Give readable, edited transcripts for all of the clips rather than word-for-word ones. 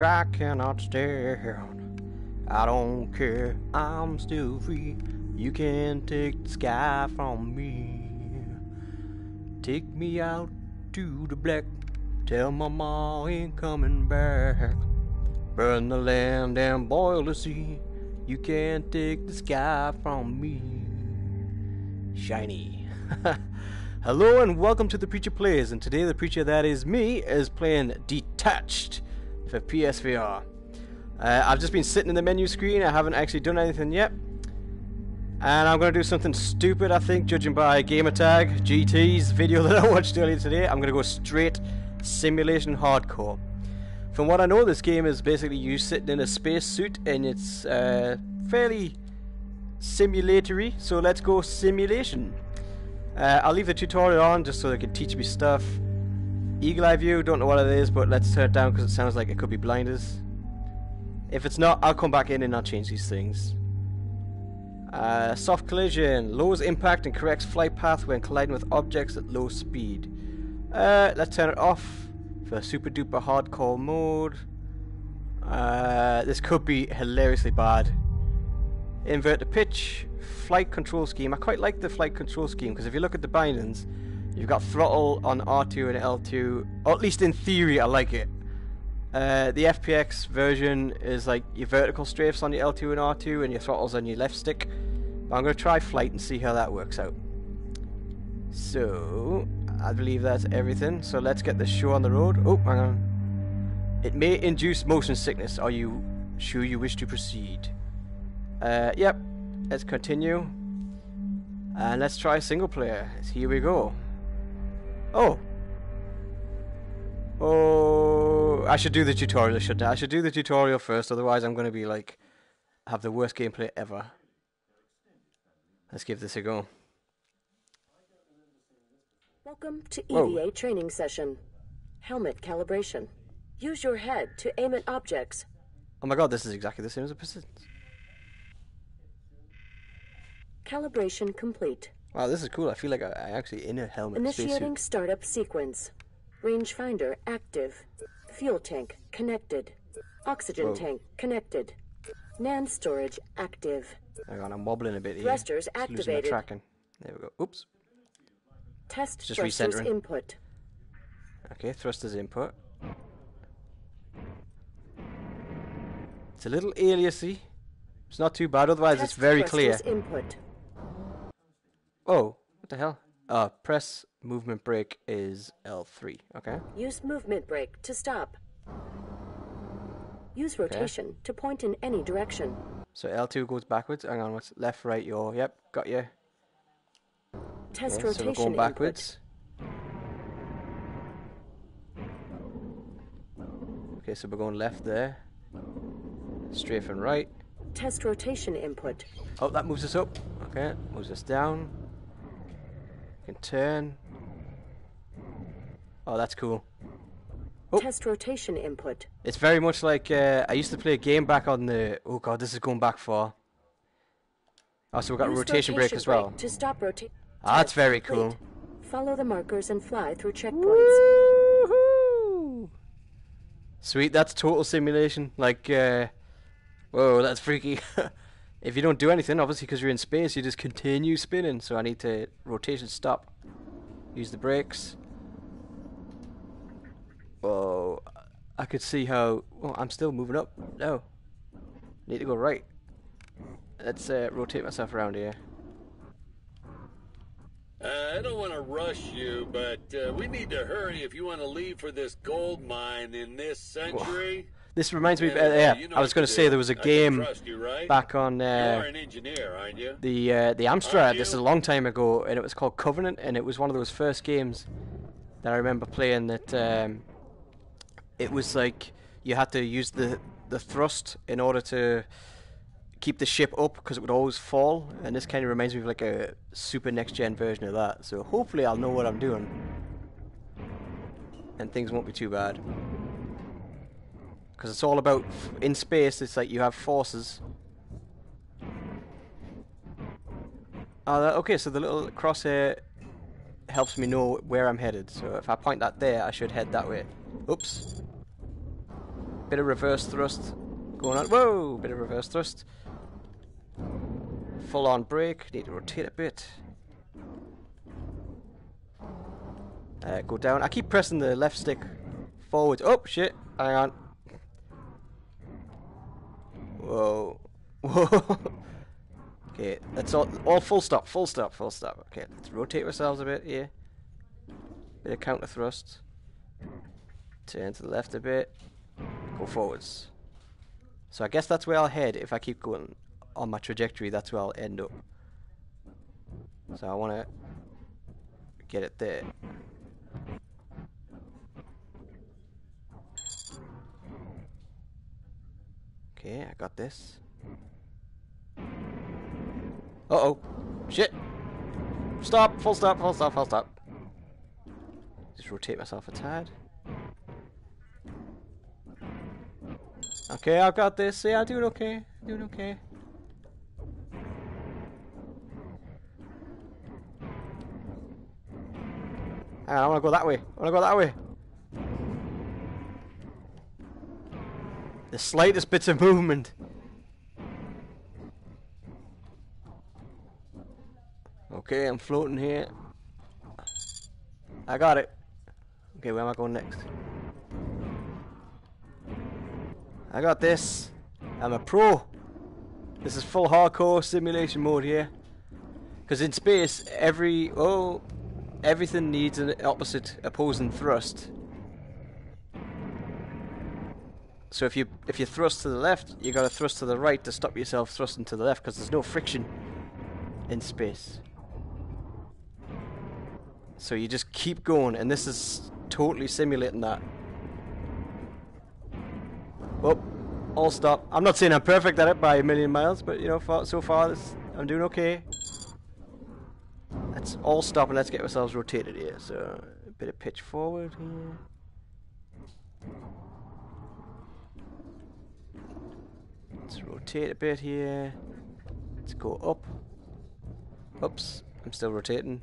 I cannot stand. I don't care. I'm still free. You can't take the sky from me. Take me out to the black. Tell my ma ain't coming back. Burn the land and boil the sea. You can't take the sky from me. Shiny. Hello and welcome to The Preacher Plays, and today The Preacher, that is me, is playing Detached for PSVR. I've just been sitting in the menu screen. I haven't actually done anything yet, and I'm going to do something stupid, I think, judging by Game Attack, GT's video that I watched earlier today. I'm going to go straight simulation hardcore. From what I know, this game is basically you sitting in a space suit, and it's fairly simulatory, so let's go simulation. I'll leave the tutorial on just so they can teach me stuff. Eagle Eye View, don't know what it is, but let's turn it down because it sounds like it could be blinders. If it's not, I'll come back in and I'll change these things. Soft collision, lowers impact and corrects flight path when colliding with objects at low speed. Let's turn it off for super duper hardcore mode. This could be hilariously bad. Invert the pitch, flight control scheme. I quite like the flight control scheme because if you look at the bindings, you've got throttle on R2 and L2, or at least in theory I like it. The FPX version is like your vertical strafes on your L2 and R2 and your throttles on your left stick. But I'm going to try flight and see how that works out. So, I believe that's everything. So let's get this show on the road. Oh, hang on. It may induce motion sickness. Are you sure you wish to proceed? Yep. Let's continue. And let's try single player. Here we go. Oh. Oh, I should do the tutorial, shouldn't I? I should do the tutorial first, otherwise I'm going to be like, have the worst gameplay ever. Let's give this a go. Welcome to EVA training session. Helmet calibration. Use your head to aim at objects. Oh my god, this is exactly the same as The Persistence. Calibration complete. Wow, this is cool. I feel like I'm actually in a helmet. Initiating startup sequence. Rangefinder active. Fuel tank connected. Oxygen tank connected. NAND storage active. Hang on, I'm wobbling a bit here. Thrusters activated. My tracking. There we go. Oops. Test just thrusters recentering. Input. Okay, thrusters input. It's a little aliasy. It's not too bad. Otherwise, test it's very clear. Input. Oh, what the hell? Press movement brake is L3. Okay. Use movement brake to stop. Use rotation to point in any direction. So L2 goes backwards. Hang on, what's left, right, yaw? Yep, got you. Test rotation. So we're going backwards. Input. Okay, so we're going left there. Strafe and right. Test rotation input. Oh, that moves us up. Okay, moves us down. Can turn. Oh, that's cool. Oh. Test rotation input. It's very much like I used to play a game back on the. Oh god, this is going back far. Oh, so we got a rotation brake as well. To stop rotating. Ah, that's very cool. Follow the markers and fly through checkpoints. Woohoo! Sweet, that's total simulation. Like, whoa, that's freaky. If you don't do anything, obviously, because you're in space, you just continue spinning. So I need to rotation stop. Use the brakes. Whoa. I could see how... Oh, I'm still moving up. No. Need to go right. Let's rotate myself around here. I don't want to rush you, but we need to hurry if you want to leave for this gold mine in this century. Whoa. This reminds me of, yeah, you know, I was going to say there was a game back on the Amstrad. This is a long time ago, and it was called Covenant, and it was one of those first games that I remember playing that it was like you had to use the thrust in order to keep the ship up because it would always fall, and this kind of reminds me of like a super next-gen version of that, so hopefully I'll know what I'm doing, and things won't be too bad. Because it's all about, in space, it's like you have forces. Okay, so the little crosshair helps me know where I'm headed. So if I point that there, I should head that way. Oops. Bit of reverse thrust going on. Whoa! Bit of reverse thrust. Full on brake. Need to rotate a bit. Go down. I keep pressing the left stick forward. Oh, shit. Hang on. Whoa. Whoa. Okay, that's all full stop, full stop, full stop. Okay, let's rotate ourselves a bit here. Bit of counter thrust. Turn to the left a bit. Go forwards. So I guess that's where I'll head if I keep going on my trajectory. That's where I'll end up. So I want to get it there. Okay, I got this. Uh-oh. Shit. Stop. Full stop. Full stop. Full stop. Just rotate myself a tad. Okay, I've got this. Yeah, I'm doing okay. Doing okay. Hang on, I want to go that way. I want to go that way. The slightest bits of movement. Okay, I'm floating here. I got it. Okay, where am I going next? I got this. I'm a pro. This is full hardcore simulation mode here. Because in space, everything needs an opposing thrust. So if you thrust to the left, you gotta thrust to the right to stop yourself thrusting to the left, because there's no friction in space. So you just keep going, and this is totally simulating that. Well, all stop. I'm not saying I'm perfect at it by a million miles, but you know, so far I'm doing okay. Let's all stop and let's get ourselves rotated here. So a bit of pitch forward here. Let's rotate a bit here. Let's go up. Oops, I'm still rotating.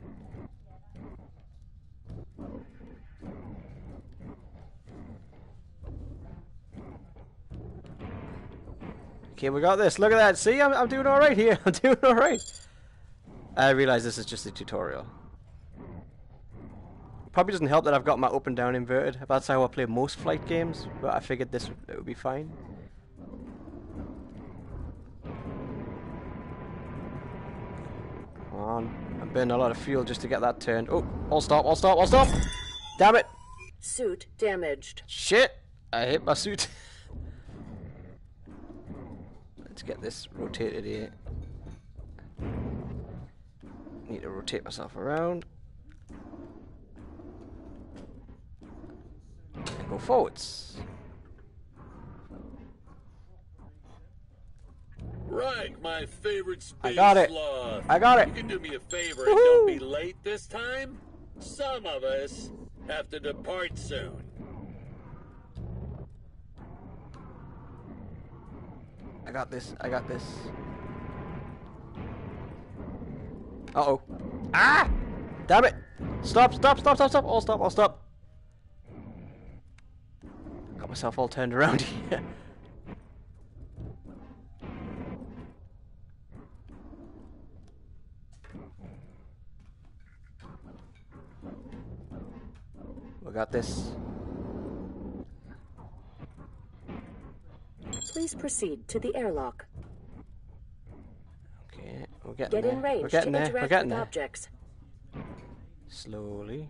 Okay, we got this. Look at that. See, I'm doing all right here. I'm doing all right. I realize this is just a tutorial. Probably doesn't help that I've got my up and down inverted. That's how I play most flight games, but I figured it would be fine. Come on. I'm burning a lot of fuel just to get that turned. Oh, all stop, all stop, all stop. Damn it. Suit damaged. Shit. I hit my suit. Let's get this rotated here. Need to rotate myself around. And go forwards. Right, my favorite space. I got it. Love. I got it. You can do me a favor and don't be late this time. Some of us have to depart soon. I got this, I got this. Uh-oh. Ah! Damn it! Stop, stop, stop, stop, stop! All stop, all stop! Got myself all turned around here. We got this. Please proceed to the airlock. Okay, we're getting there. Objects. Slowly.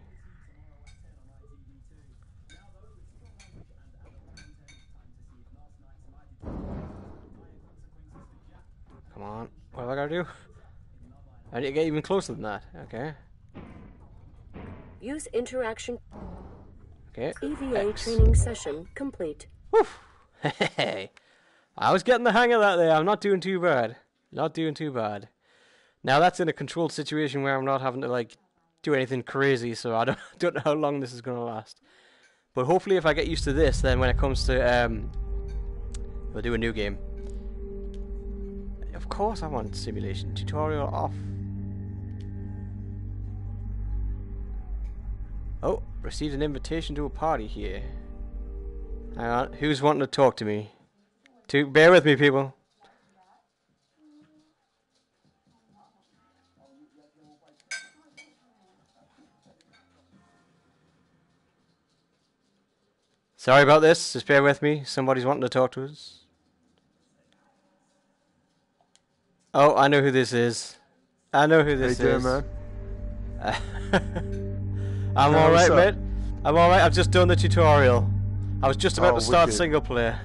Come on, what have I got to do? I need to get even closer than that. Okay. Use interaction. Okay. EVA X. Training session complete. Woof! Hey. I was getting the hang of that there. I'm not doing too bad. Not doing too bad. Now that's in a controlled situation where I'm not having to like do anything crazy, so I don't know how long this is going to last. But hopefully if I get used to this, then when it comes to we'll do a new game. Of course I want simulation. Tutorial off. Oh, received an invitation to a party here. Who's wanting to talk to me? Bear with me, people. Sorry about this. Just bear with me. Somebody's wanting to talk to us. Oh, I know who this is. I know who this is. How you doing, man? I'm alright, mate. I'm alright. I've just done the tutorial. I was just about to start single player.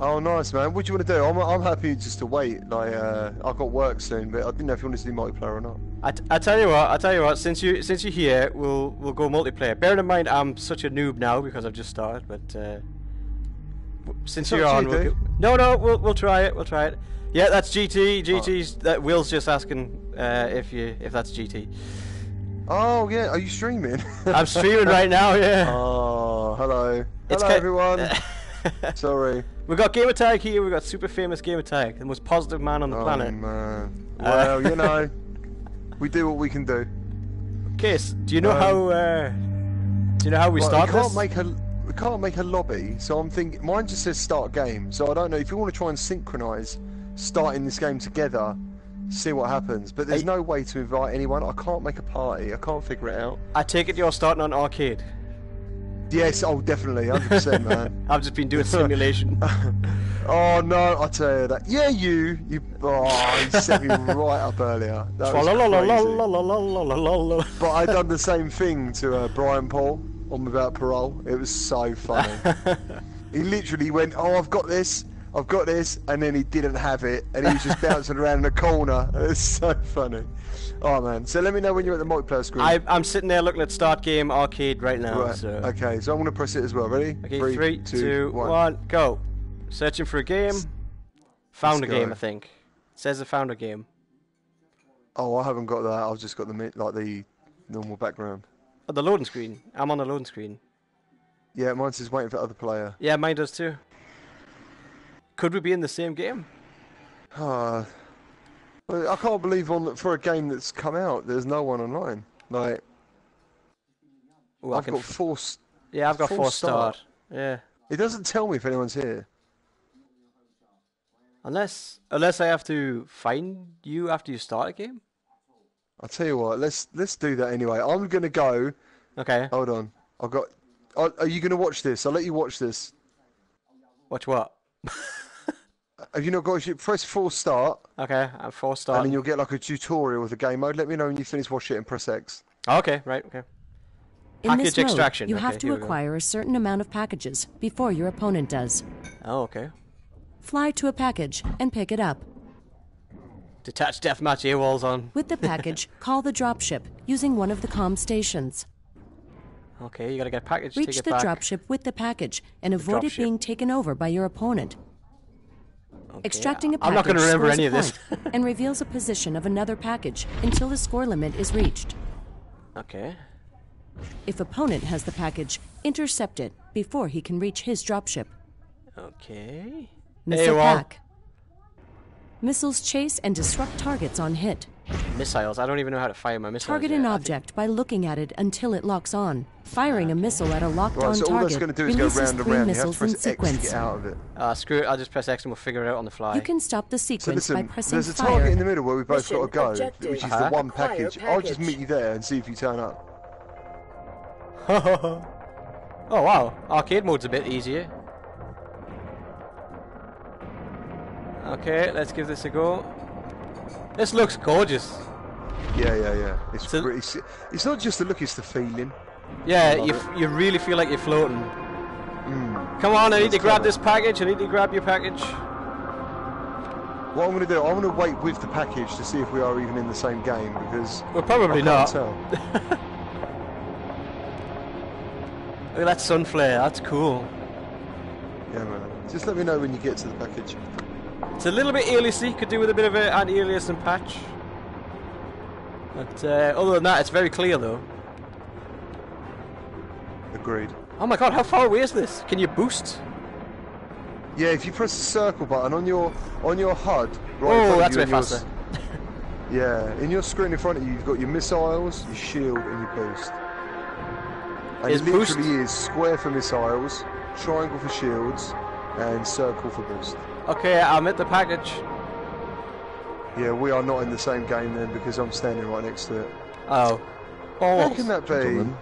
Oh, nice, man. What do you want to do? I'm happy just to wait. Like, I've got work soon, but I didn't know if you wanted to do multiplayer or not. I tell you what. Since you're here, we'll go multiplayer. Bearing in mind, I'm such a noob now because I've just started. But since you're on, we'll try it. We'll try it. Yeah, that's GT. GT's. That Will's just asking if that's GT. Oh yeah, are you streaming? I'm streaming right now. Yeah. Oh, hello. Hello, everyone. Sorry. We've got Game Attack here, we've got super famous Game Attack, the most positive man on the planet. Oh man. Well, you know, we do what we can do. Okay, so do you know how we start this? We can't make a lobby, so I'm thinking, mine just says start game, so I don't know, if you want to try and synchronise starting this game together, see what happens, but there's no way to invite anyone, I can't make a party, I can't figure it out. I take it you're starting on arcade? Yes, oh definitely, 100%, man. I've just been doing simulation. Oh no, I tell you that. Yeah, you set me right up earlier. That was crazy. But I done the same thing to Brian Paul on Without Parole. It was so funny. He literally went, "Oh, I've got this," and then he didn't have it, and he was just bouncing around in the corner. It was so funny. Oh man, so let me know when you're at the multiplayer screen. I'm sitting there looking at start game arcade right now. Right. So. Okay, so I'm going to press it as well. Ready? Okay, three, two, one, go. Searching for a game. Found a game, I think. It says I found a game. Oh, I haven't got that. I've just got the normal background. Oh, the loading screen. I'm on the loading screen. Yeah, mine's just waiting for other player. Yeah, mine does too. Could we be in the same game? I can't believe for a game that's come out, there's no one online. Like, I've got four. Yeah, I've got four stars. Yeah. It doesn't tell me if anyone's here. Unless I have to find you after you start a game. I'll tell you what. Let's do that anyway. I'm gonna go. Okay. Hold on. I've got. Are you gonna watch this? I'll let you watch this. Watch what? Have you not got it? Press full start. Okay, I'm full start. And then you'll get like a tutorial with a game mode. Let me know when you finish watching it and press X. Oh, okay, right, okay. In this mode, you have to acquire a certain amount of packages before your opponent does. Oh, okay. Fly to a package and pick it up. Detached deathmatch AWOL's on. With the package, call the dropship using one of the comm stations. Okay, you gotta get a package. Reach the dropship with the package and avoid it being taken over by your opponent. Okay. Extracting a package. I'm not going to remember any of this. And reveals a position of another package until the score limit is reached. Okay. If opponent has the package, intercept it before he can reach his dropship. Okay. Missile pack. Missiles chase and disrupt targets on hit. Missiles. I don't even know how to fire my missiles. Target an object by looking at it until it locks on. Firing a missile at a locked-on target releases 3 missiles in sequence. Screw it. I'll just press X and we'll figure it out on the fly. You can stop the sequence by pressing fire. There's a target in the middle where we both got to go, which is the one package. I'll just meet you there and see if you turn up. Oh wow, arcade mode's a bit easier. Okay, let's give this a go. This looks gorgeous. Yeah, yeah, yeah. It's pretty. It's not just the look; it's the feeling. Yeah, you really feel like you're floating. Mm. Come on, I need to grab this package. I need to grab your package. What I'm going to do? I'm going to wait with the package to see if we are even in the same game because we're probably not. Look at that sun flare. That's cool. Yeah, man. Just let me know when you get to the package. It's a little bit aliasy, could do with a bit of an anti-aliasing patch. But other than that, it's very clear though. Agreed. Oh my god, how far away is this? Can you boost? Yeah, if you press the circle button on your HUD, right? Oh, that's way faster. Yeah, in your screen in front of you, you've got your missiles, your shield, and your boost. And it literally is square for missiles, triangle for shields, and circle for boost. Okay, I'm at the package. Yeah, we are not in the same game then, because I'm standing right next to it. Oh. How can that be? Gentlemen.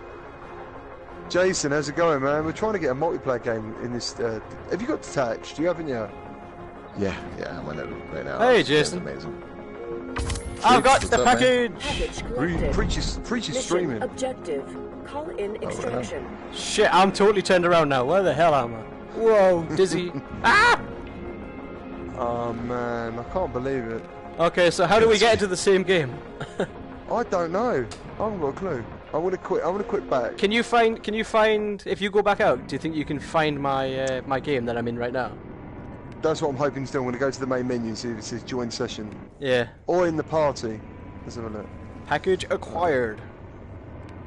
Jason, how's it going, man? We're trying to get a multiplayer game in this... have you got Detached? You haven't yet? Yeah, I'm on it right now. Hey, Jason. Amazing. I've got the package! Preacher's streaming. Objective. Call in extraction. Oh, shit, I'm totally turned around now. Where the hell am I? Whoa, dizzy. Ah! Oh, man, I can't believe it. Okay, so how do we get into the same game? I don't know. I haven't got a clue. I want to quit back. Can you find... If you go back out, do you think you can find my my game that I'm in right now? That's what I'm hoping to do. I'm going to go to the main menu, see if it says join session. Yeah. Or in the party. Let's have a look. Package acquired.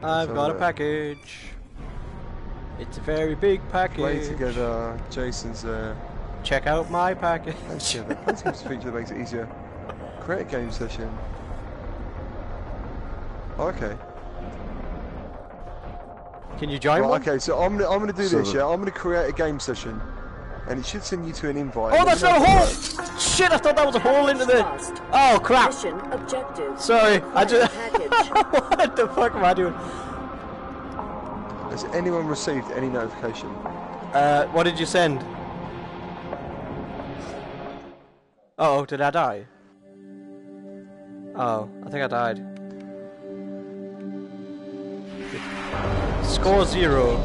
I've got a package. It's a very big package. Play together. Jason's there. Check out my package. That's a feature that makes it easier. Create a game session. Okay. Can you join one? Okay, so I'm gonna do this. Yeah, I'm gonna create a game session, and it should send you to an invite. Oh, that's not a hole! Shit, I thought that was a hole into the. Oh crap! Sorry, I just. What the fuck am I doing? Has anyone received any notification? What did you send? Oh, did I die? Oh, I think I died. Score 0.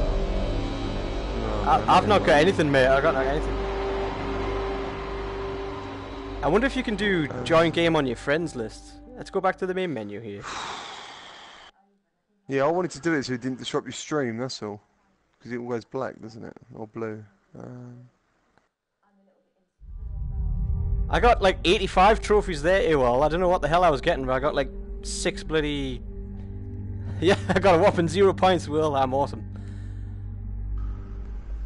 I've not got anything, mate. I got not anything. I wonder if you can do join game on your friends list. Let's go back to the main menu here. Yeah, I wanted to do it so it didn't disrupt your stream. That's all. Because it all goes black, doesn't it, or blue? I got like 85 trophies there, AWOL. I don't know what the hell I was getting, but I got like 6 bloody... Yeah, I got a whopping 0 points, Will. I'm awesome.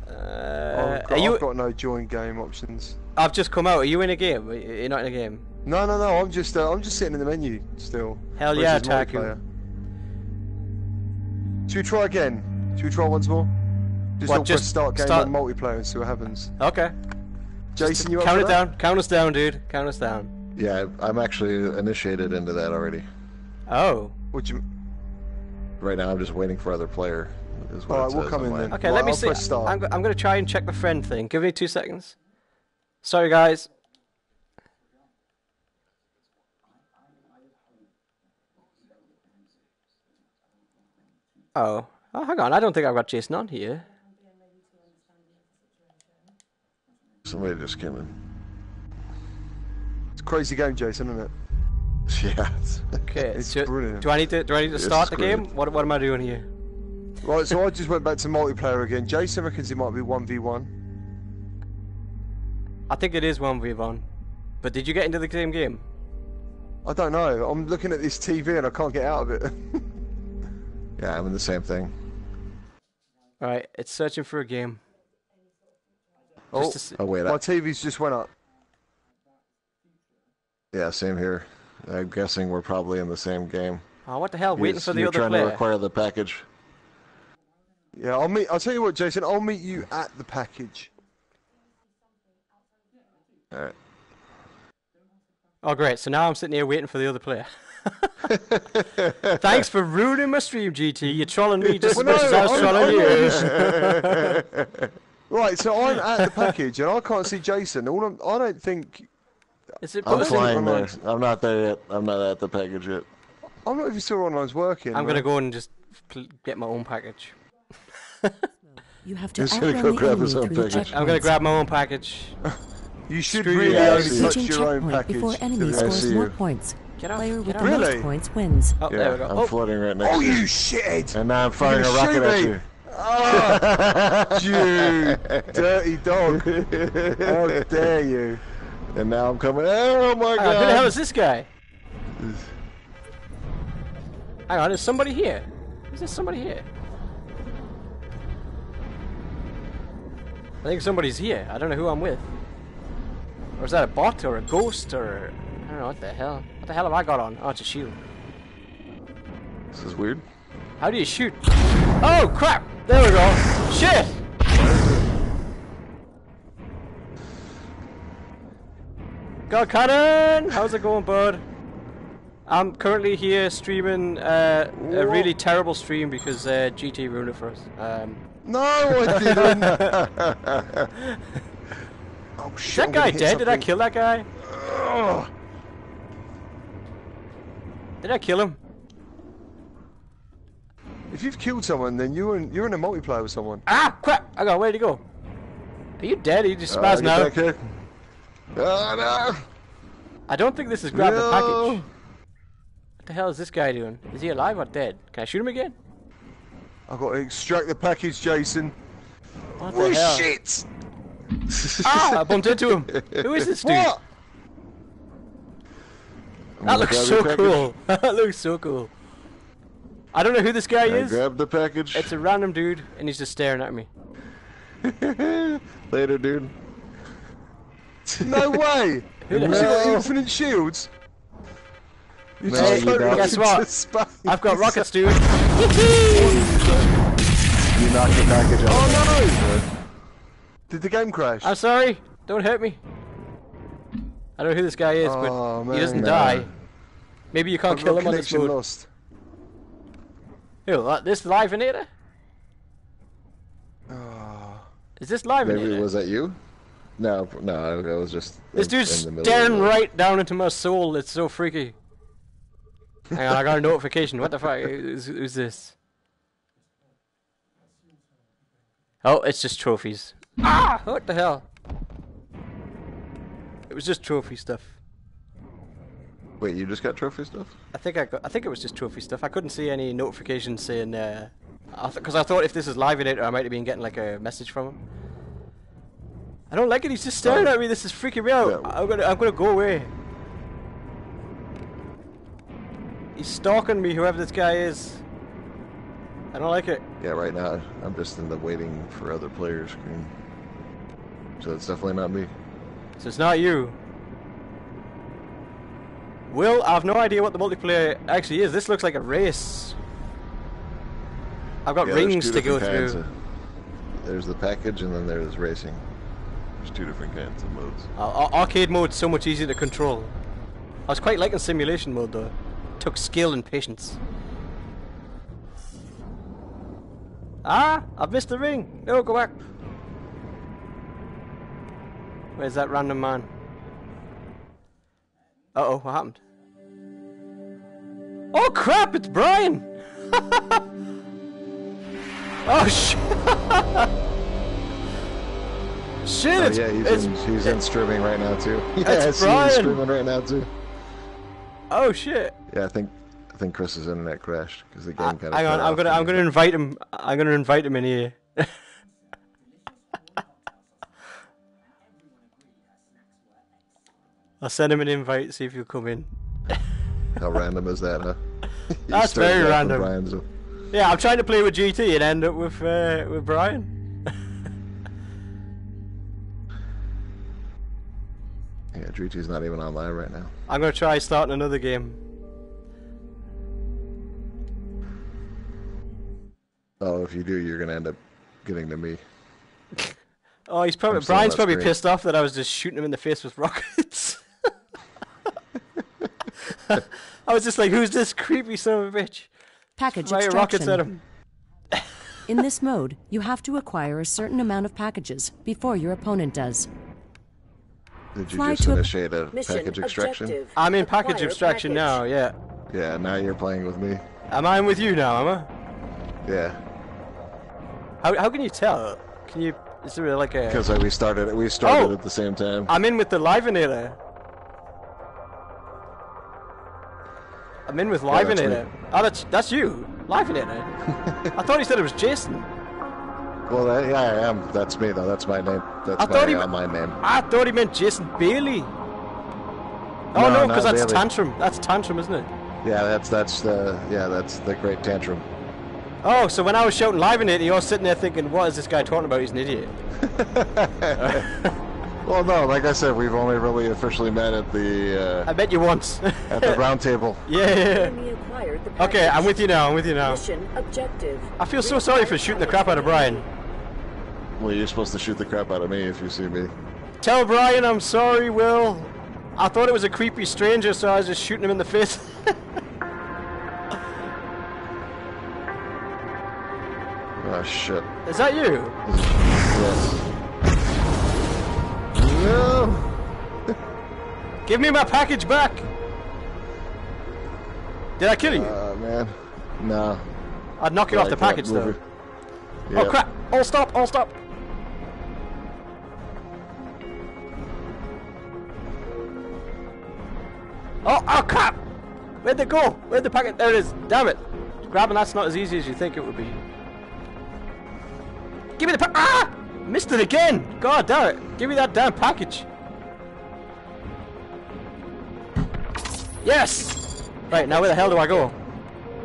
I've got no join game options. I've just come out. Are you in a game? You're not in a game? No. I'm just sitting in the menu still. Hell yeah, Taku. Should we try again? Should we try once more? Just start game on multiplayer and see what happens. Okay. Jason, you up for that? Count us down, dude. Count us down. Yeah, I'm actually initiated into that already. Oh. Right now, I'm just waiting for other player. Alright, we'll come in then. Okay, let me see. I'm going to try and check the friend thing. Give me 2 seconds. Sorry, guys. Oh. Oh, hang on. I don't think I've got Jason on here. Somebody just came in. It's a crazy game, Jason, isn't it? Yeah. Okay. It's brilliant. Do I need to start the game? What am I doing here? Right. So I just went back to multiplayer again. Jason reckons it might be 1v1. I think it is 1v1. But did you get into the same game? I don't know. I'm looking at this TV and I can't get out of it. Yeah, I'm in the same thing. All right. It's searching for a game. Oh wait! My TV's just went up. Yeah, same here. I'm guessing we're probably in the same game. Oh, what the hell? Waiting for the other player. You're trying to acquire the package. Yeah, I'll tell you what, Jason. I'll meet you at the package. All right. Oh, great. So now I'm sitting here waiting for the other player. Thanks for ruining my stream, GT. You're trolling me just as much as I was trolling you. Right, so I'm at the package and I can't see Jason. I don't think. Is it I'm flying there. I'm not there yet. I'm not at the package yet. I'm not even sure online's working. I'm gonna go and just get my own package. You have to. He's gonna go grab his own package. I'm gonna grab my own package. You should really only touch your own package before enemy scores more points. Player with the most points wins. Oh, yeah, there we go. I'm floating right next. Oh, you shithead! And now I'm firing a rocket at you. Oh, you dirty dog! How dare you! And now I'm coming. Oh my God! Who the hell is this guy? Hang on, is somebody here? Is there somebody here? I think somebody's here. I don't know who I'm with. Or is that a bot or a ghost or I don't know what the hell? What the hell have I got on? Oh, it's a shield. This is weird. How do you shoot? Oh crap! There we go. Shit! Go Cannon! How's it going, bud? I'm currently here streaming a really terrible stream because GT ruined it for us. No, I didn't! Oh, shit, is that guy dead? Something. Did I kill that guy? Ugh. Did I kill him? If you've killed someone, then you're in a multiplayer with someone. Ah, crap! I got where to go. Are you dead? Are you just spazzing out? No. I don't think this is grab the package. What the hell is this guy doing? Is he alive or dead? Can I shoot him again? I've got to extract the package, Jason. What the hell? Shit! Ah! I bumped into him. Who is this dude? What? That looks so cool. That looks so cool. I don't know who this guy is. Grab the package. It's a random dude, and he's just staring at me. Later, dude. No way! Who the hell? Has he got infinite shields? You no, just you don't. Guess what? I've got rockets, dude. You knocked the package out. Oh no! Did the game crash? I'm sorry. Don't hurt me. I don't know who this guy is, but man, he doesn't die. Maybe you can't kill him on this mode. Who, like this Livonator? Is this Livonator? Maybe was that you? No, that was just... This dude's staring right down into my soul. It's so freaky. Hang on, I got a notification. What the fuck? Who's this? Oh, it's just trophies. Ah! What the hell? It was just trophy stuff. Wait, you just got trophy stuff? I think it was just trophy stuff. I couldn't see any notifications saying, because I thought if this is Livonator, I might have been getting like a message from him. I don't like it. He's just staring at me. This is freaking me out. I'm gonna go away. He's stalking me. Whoever this guy is, I don't like it. Yeah, right now I'm just in the waiting for other players screen. So it's definitely not me. So it's not you. Will, I have no idea what the multiplayer actually is. This looks like a race. I've got rings to go through. There's the package and then there's racing. There's two different kinds of modes. Arcade mode's so much easier to control. I was quite liking simulation mode though. It took skill and patience. Ah! I've missed the ring! No, go back! Where's that random man? Uh-oh, what happened? Oh crap, it's Brian! Oh shit! Shit, oh, yeah, he's in streaming right now too. Yeah, it's Brian. He's streaming right now too. Oh shit! Yeah, I think Chris's internet crashed because the game kind of. Hang on, I'm gonna invite him. I'm gonna invite him in here. I'll send him an invite, see if he'll come in. How random is that, huh? That's very random. Yeah, I'm trying to play with GT and end up with Brian. Yeah, GT's not even online right now. I'm going to try starting another game. Oh, if you do, you're going to end up getting to me. Oh, Brian's probably pissed off that I was just shooting him in the face with rockets. I was just like, who's this creepy son of a bitch? Package extraction. Rockets at him. In this mode, you have to acquire a certain amount of packages before your opponent does. Did you just initiate a package extraction? I'm in package extraction now, yeah. Yeah, now you're playing with me. Am I in with you now, am I? Yeah. How can you tell? Can you... Is there like a... Because we started at the same time. I'm in with the Livonator. I'm in with Livonator. Oh, that's you, Livonator. I thought he said it was Jason. Well, yeah, I am. That's me, though. That's my name. That's my name. I thought he meant Jason Bailey. Oh no, because that's Bailey. Tantrum. That's Tantrum, isn't it? Yeah, that's the great Tantrum. Oh, so when I was shouting Livonator, you're sitting there thinking, what is this guy talking about? He's an idiot. Well, no, like I said, we've only really officially met at the... I met you once. At the round table. Yeah. Okay, I'm with you now, Mission objective. I feel so sorry for shooting the crap out of Brian. Well, you're supposed to shoot the crap out of me if you see me. Tell Brian I'm sorry, Will. I thought it was a creepy stranger, so I was just shooting him in the face. Oh shit. Is that you? Yes. No! Give me my package back! Did I kill you? Oh man. Nah. I'd knock you off the package though. Yep. Oh crap! All stop! All stop! Oh! Oh crap! Where'd they go? Where'd the packet? There it is! Damn it! Grabbing that's not as easy as you think it would be. Give me the pack! Ah! Missed it again! God damn it! Give me that damn package! Yes! Right, now where the hell do I go?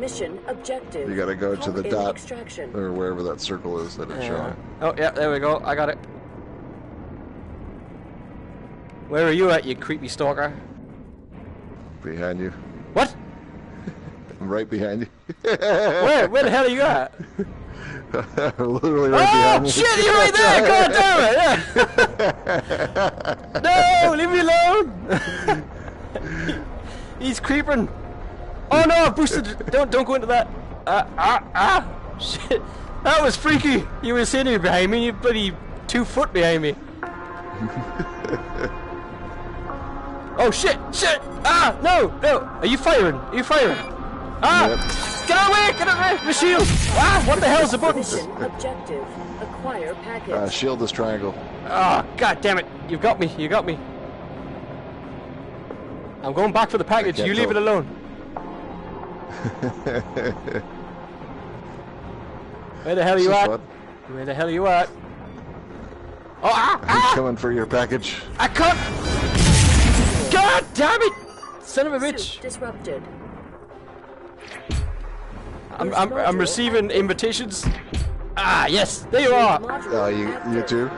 Mission objective. You gotta go to the dot extraction, or wherever that circle is that it's showing. Oh yeah, there we go. I got it. Where are you at, you creepy stalker? Behind you. What? I'm right behind you. Where the hell are you at? Literally right behind me. Oh shit! You're right there. God damn it! Yeah. No, leave me alone. He's creeping. Oh no! I boosted. Don't go into that. Shit! That was freaky. You were sitting behind me. You bloody 2 foot behind me. Oh shit! Shit! Ah! No! No! Are you firing? Are you firing? Ah! Yep. Get away! Get away! The shield! Ah! What the hell's the button? Objective: acquire package. Shield this triangle. Ah! Oh, god damn it! You've got me. You got me. I'm going back for the package. You leave it alone. Where the hell are you at? What? Where the hell are you at? Oh, I'm coming for your package. I can't. God damn it! Son of a bitch! Disrupted. I'm receiving invitations. Ah yes, there you are. You too.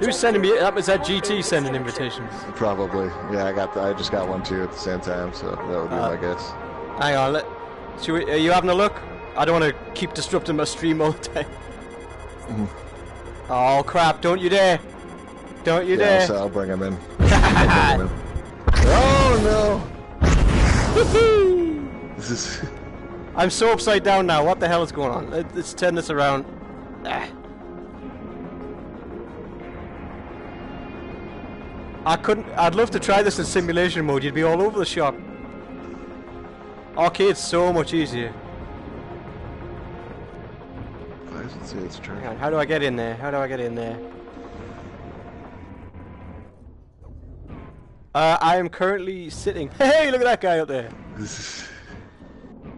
Who's sending me? That was that GT sending invitations. Probably. Yeah, I just got one too at the same time, so that would be my guess. Hang on, are you having a look? I don't want to keep disrupting my stream all the time. Oh crap, don't you dare! Don't you dare! So I'll bring him in. Oh no! This is... I'm so upside down now, what the hell is going on? Let's turn this around. I'd love to try this in simulation mode, you'd be all over the shop. Arcade's so much easier. I didn't see it's trying. Hang on, how do I get in there? How do I get in there? I am currently sitting. Hey, look at that guy up there.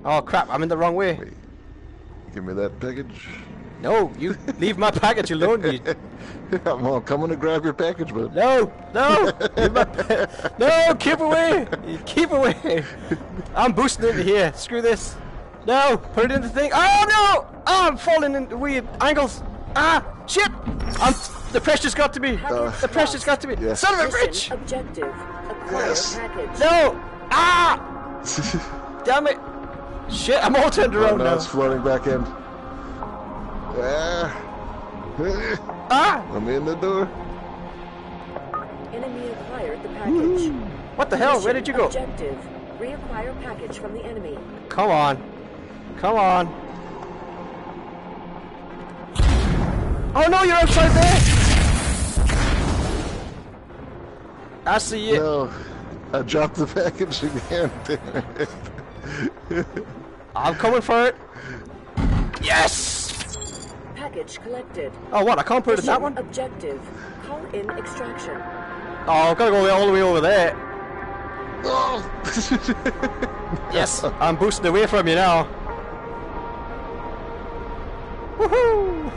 Oh crap, I'm in the wrong way. Wait, give me that package. No, you leave my package alone, you. I'm all coming to grab your package, bud. No, no, no, keep away, keep away. I'm boosting into here. Screw this. No, put it in the thing. Oh no! Oh, I'm falling in weird angles. Ah, shit! The pressure's got to me. The pressure's got to me. Yeah. Son of a bitch! Objective. Yes. No! Ah! Damn it! Shit! I'm all turned around now. It's floating back in. I'm in the door. Enemy acquired the package. What the hell? Where did you go? Objective: reacquire package from the enemy. Come on, come on. Oh no, you're outside there. I see you. No, I dropped the package again. I'm coming for it. Yes. Package collected. Oh, what? I can't put it in that one? Objective. Call in extraction. Oh, I've got to go all the way over there. Oh. Yes, I'm boosting away from you now. Woohoo!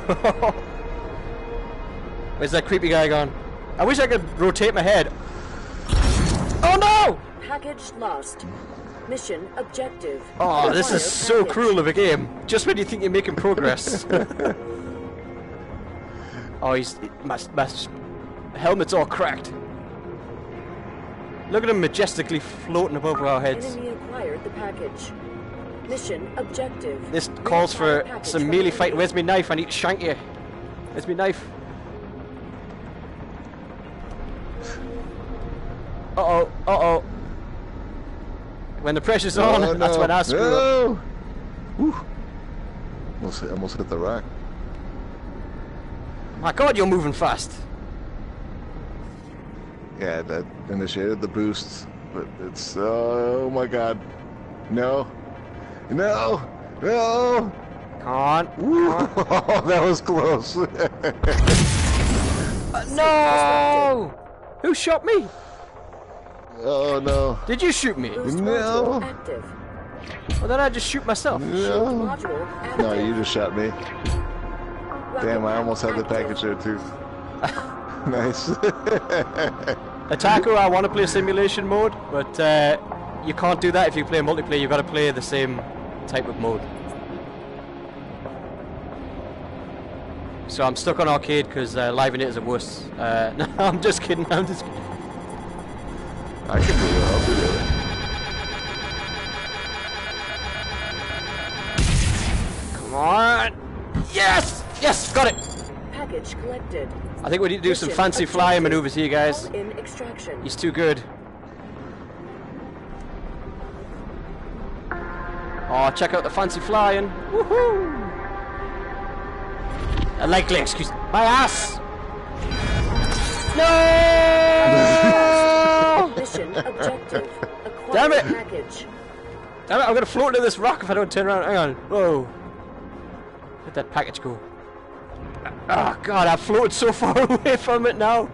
Where's that creepy guy gone? I wish I could rotate my head. Oh no! Package lost. Mission objective. Oh, this is so cruel of a game. Just when you think you're making progress. Oh, my helmet's all cracked. Look at him majestically floating above our heads. Enemy acquired the package. Mission objective. This calls for some melee fight. Where's my knife? I need to shank you. Where's my knife? Uh-oh, uh-oh. When the pressure's on, no. That's when I screw up. Woo. Almost hit the rack. My God, you're moving fast. Yeah, that initiated the boost, but it's, oh my God. No. No. No. Come on. Woo. Come on. That was close. No! Who shot me? Oh no. Did you shoot me? No. Well, then I just shoot myself. No. No, you just shot me. Damn, I almost had the package there too. Nice. Attacker, I want to play simulation mode, but you can't do that if you play multiplayer. You've got to play the same type of mode. So I'm stuck on arcade because Livonator's are worse. No, I'm just kidding. I'm just kidding. I can do it. I'll do it. Come on! Yes! Yes! Got it! Package collected. I think we need to do some fancy flying maneuvers here, guys. He's too good. Oh, check out the fancy flying. Woohoo! A leg glitch, excuse me. My ass! No! Mission objective. Damn it! Package. Damn it, I'm gonna float into this rock if I don't turn around. Hang on. Whoa. Let that package go. Oh God, I've floated so far away from it now.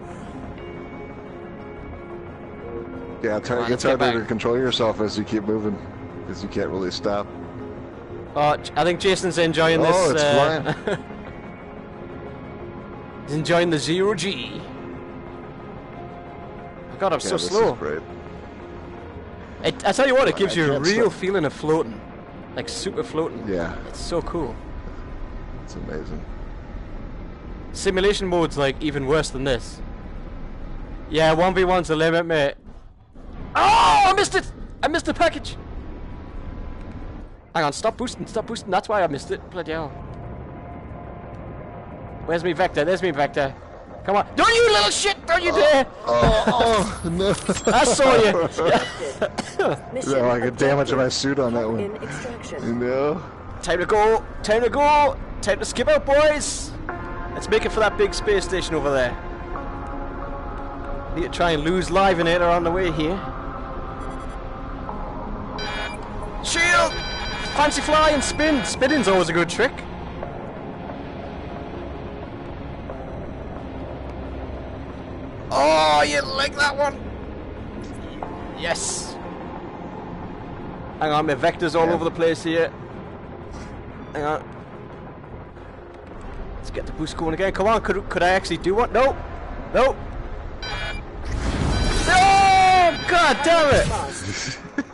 Yeah, it's harder to control yourself as you keep moving, because you can't really stop. Oh, I think Jason's enjoying this. Oh, it's flying. He's enjoying the zero G. Oh, God, I'm so slow. I tell you what, it gives you a real feeling of floating, like super floating. Yeah, it's so cool. It's amazing. Simulation mode's like even worse than this. Yeah, 1v1's the limit, mate. Oh, I missed it! I missed the package! Hang on, stop boosting, that's why I missed it. Bloody hell. Where's me vector? There's me vector. Come on. Don't you little shit! Don't you dare! Oh, no. I saw you! No, I could damage my suit on that one. You know? Time to go! Time to go! Time to skip out, boys! Let's make it for that big space station over there. Need to try and lose Livonator on the way here. Shield! Fancy fly and spin! Spinning's always a good trick. Oh, you like that one! Yes! Hang on, my vector's all over the place here. Hang on. Let's get the boost going again. Come on, could I actually do what? No! No! Oh, God damn it!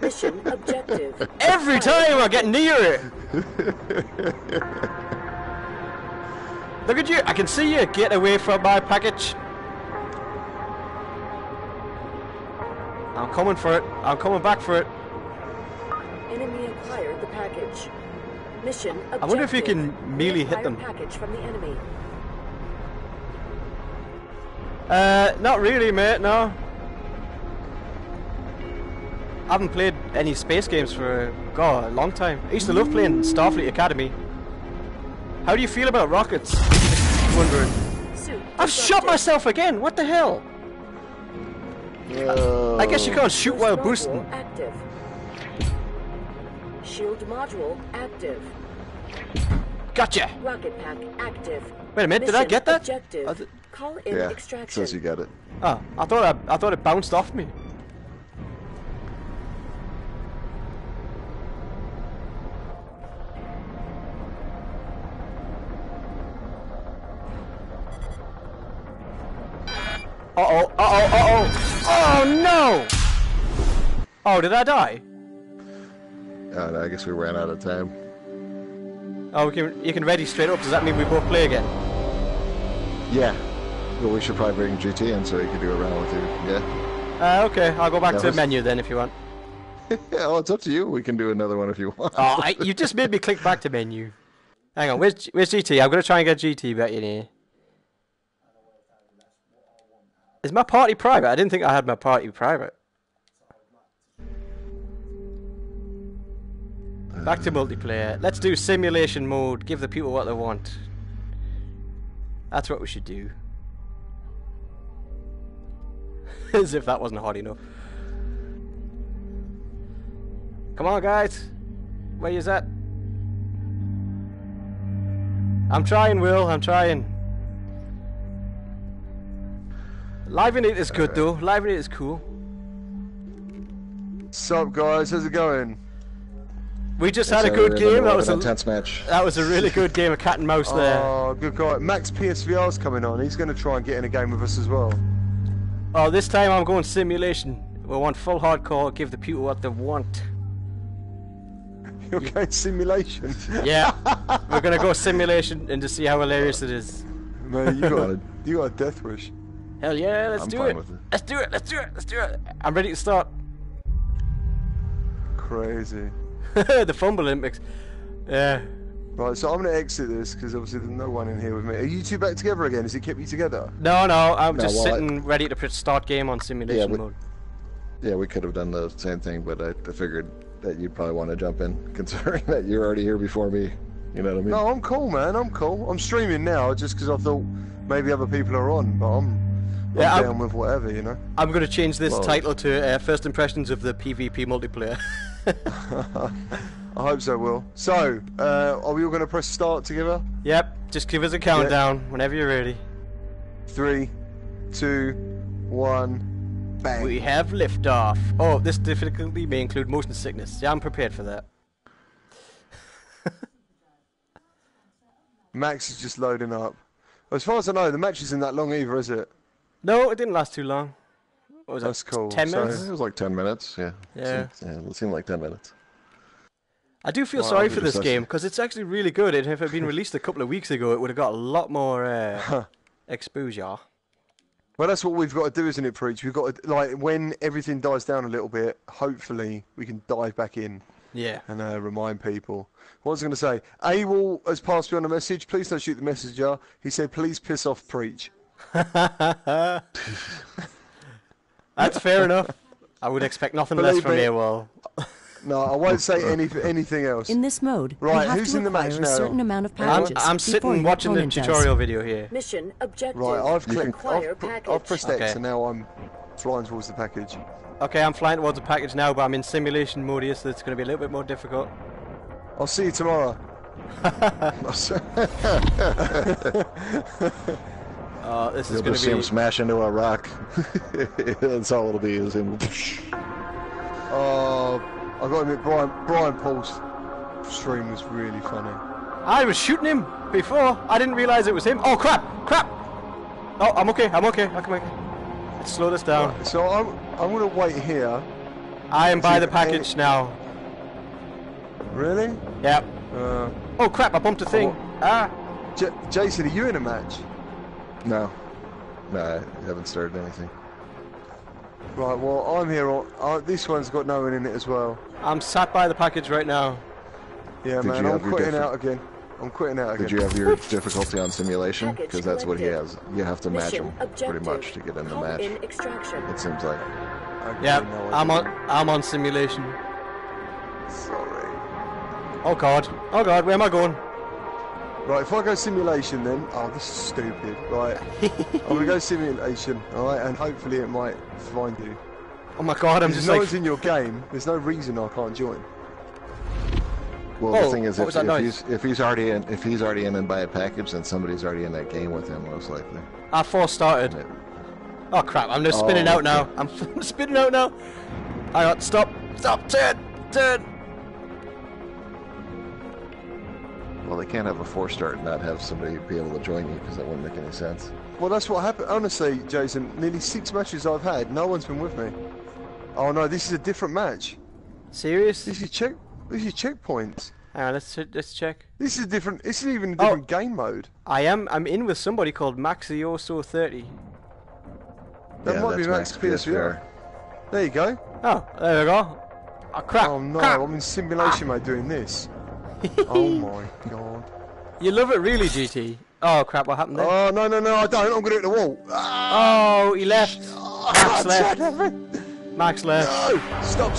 Mission objective. Every time I get near it! Look at you! I can see you! Get away from my package! I'm coming for it. I'm coming back for it. Enemy acquired the package. Mission objective. I wonder if you can melee hit them. From the enemy. Not really, mate, no. I haven't played any space games for, God, a long time. I used to love playing Starfleet Academy. How do you feel about rockets? Just wondering. I've shot myself again, what the hell? I guess you can't shoot while boosting. Active. Shield module active. Gotcha. Rocket pack active. Wait a minute, did I get that? Objective. Call in extraction. Says you got it. Oh, I thought it bounced off me. Oh no! Oh, did I die? No, I guess we ran out of time. Oh, you can ready straight up. Does that mean we both play again? Yeah. Well, we should probably bring GT in so he can do a round with you. Yeah. Okay. I'll go back to the menu then if you want. Oh, it's up to you. We can do another one if you want. Oh, you just made me click back to menu. Hang on. Where's GT? I'm gonna try and get GT back in here. Is my party private? I didn't think I had my party private. Back to multiplayer. Let's do simulation mode. Give the people what they want. That's what we should do. As if that wasn't hard enough. Come on, guys. Where is that? I'm trying, Will. I'm trying. Live in it is good, though. Live in it is cool. Sup, guys? How's it going? We just had a good game. That was an intense match. That was a really good game of cat and mouse there. Oh, good guy. Max PSVR's coming on. He's going to try and get in a game with us as well. Oh, this time I'm going simulation. We want full hardcore. Give the people what they want. You're going simulation? Yeah. We're going to go simulation and to see how hilarious it is. Man, you got a death wish. Hell yeah, let's do it. Let's do it, let's do it, let's do it. I'm ready to start. Crazy. The Fumble Olympics. Yeah. Right, so I'm going to exit this because obviously there's no one in here with me. Are you two back together again? Has he kept you together? No, no, I'm just sitting ready to start game on simulation mode. Yeah, we could have done the same thing, but I figured that you'd probably want to jump in considering that you're already here before me. You know what I mean? No, I'm cool, man. I'm cool. I'm streaming now just because I thought maybe other people are on, but I'm down with whatever, you know? I'm going to change this title to First Impressions of the PvP Multiplayer. I hope so, Will. So, are we all going to press start together? Yep. Just give us a countdown whenever you're ready. 3, 2, 1, bang. We have liftoff. Oh, this difficulty may include motion sickness. Yeah, I'm prepared for that. Max is just loading up. As far as I know, the match isn't that long either, is it? No, it didn't last too long. What was That's that, cool. 10 minutes? So, it was like 10 minutes, yeah. Yeah. It seemed like 10 minutes. I do feel sorry for this game, because it's actually really good, and if it had been released a couple of weeks ago, it would have got a lot more exposure. Well, that's what we've got to do, isn't it, Preach? We've got to, like, when everything dies down a little bit, hopefully we can dive back in. Yeah. And remind people. What was I going to say? AWOL has passed me on a message. Please don't shoot the messenger. He said, please piss off, Preach. That's fair enough. I would expect nothing less from AWOL. No, I won't say anything else. In this mode, right, who's in the match now? I'm sitting watching the tutorial video here. Mission objective. Right, I've pressed X, and now I'm flying towards the package. Okay, I'm flying towards the package now, but I'm in simulation mode here, so it's going to be a little bit more difficult. I'll see you tomorrow. Oh, this is going to be... You'll just smash into a rock. That's all it'll be. Is him. Oh, I got to admit, Brian Paul's stream was really funny. I was shooting him before. I didn't realise it was him. Oh, crap. Oh, I'm okay. I'm okay. I can make it. Let's slow this down. Right, so I'm going to wait here. I am by the package now. Really? Yep. Oh, crap. I bumped a thing. Jason, are you in a match? No, I haven't started anything. Right, well, I'm here. This one's got no one in it as well. I'm sat by the package right now. Yeah, man, I'm quitting out again. I'm quitting out again. Did you have your difficulty on simulation? Because that's what he has. You have to match him pretty much to get in the match. It seems like. Yeah, I'm on simulation. Sorry. Oh God, where am I going? Right, if I go simulation then... Oh, this is stupid. Right, I'm going to go simulation, alright? And hopefully it might find you. Oh my God, I'm just like... There's no one's in your game. There's no reason I can't join. Well, the thing is, if he's already in and by a package, then somebody's already in that game with him, most likely. I force started. Maybe. Oh, crap. I'm just spinning out now. I'm spinning out now. Hang on, stop, turn. Well, they can't have a four-start and not have somebody be able to join you, because that wouldn't make any sense. Well, that's what happened. Honestly, Jason, nearly 6 matches I've had, no one's been with me. Oh no, this is a different match. Serious? This is checkpoints. Hang on, let's check. This is different. This is even a different game mode. I'm in with somebody called MaxPSVR30. That might be Max PSVR. There you go. Oh, there we go. Oh crap! Oh no, crap. I'm in simulation mode doing this. Oh my God. You love it really, GT. Oh crap, what happened there? Oh no, no, no, I don't, I'm gonna hit the wall. Oh, he left. Max left. Max left. No! Stop.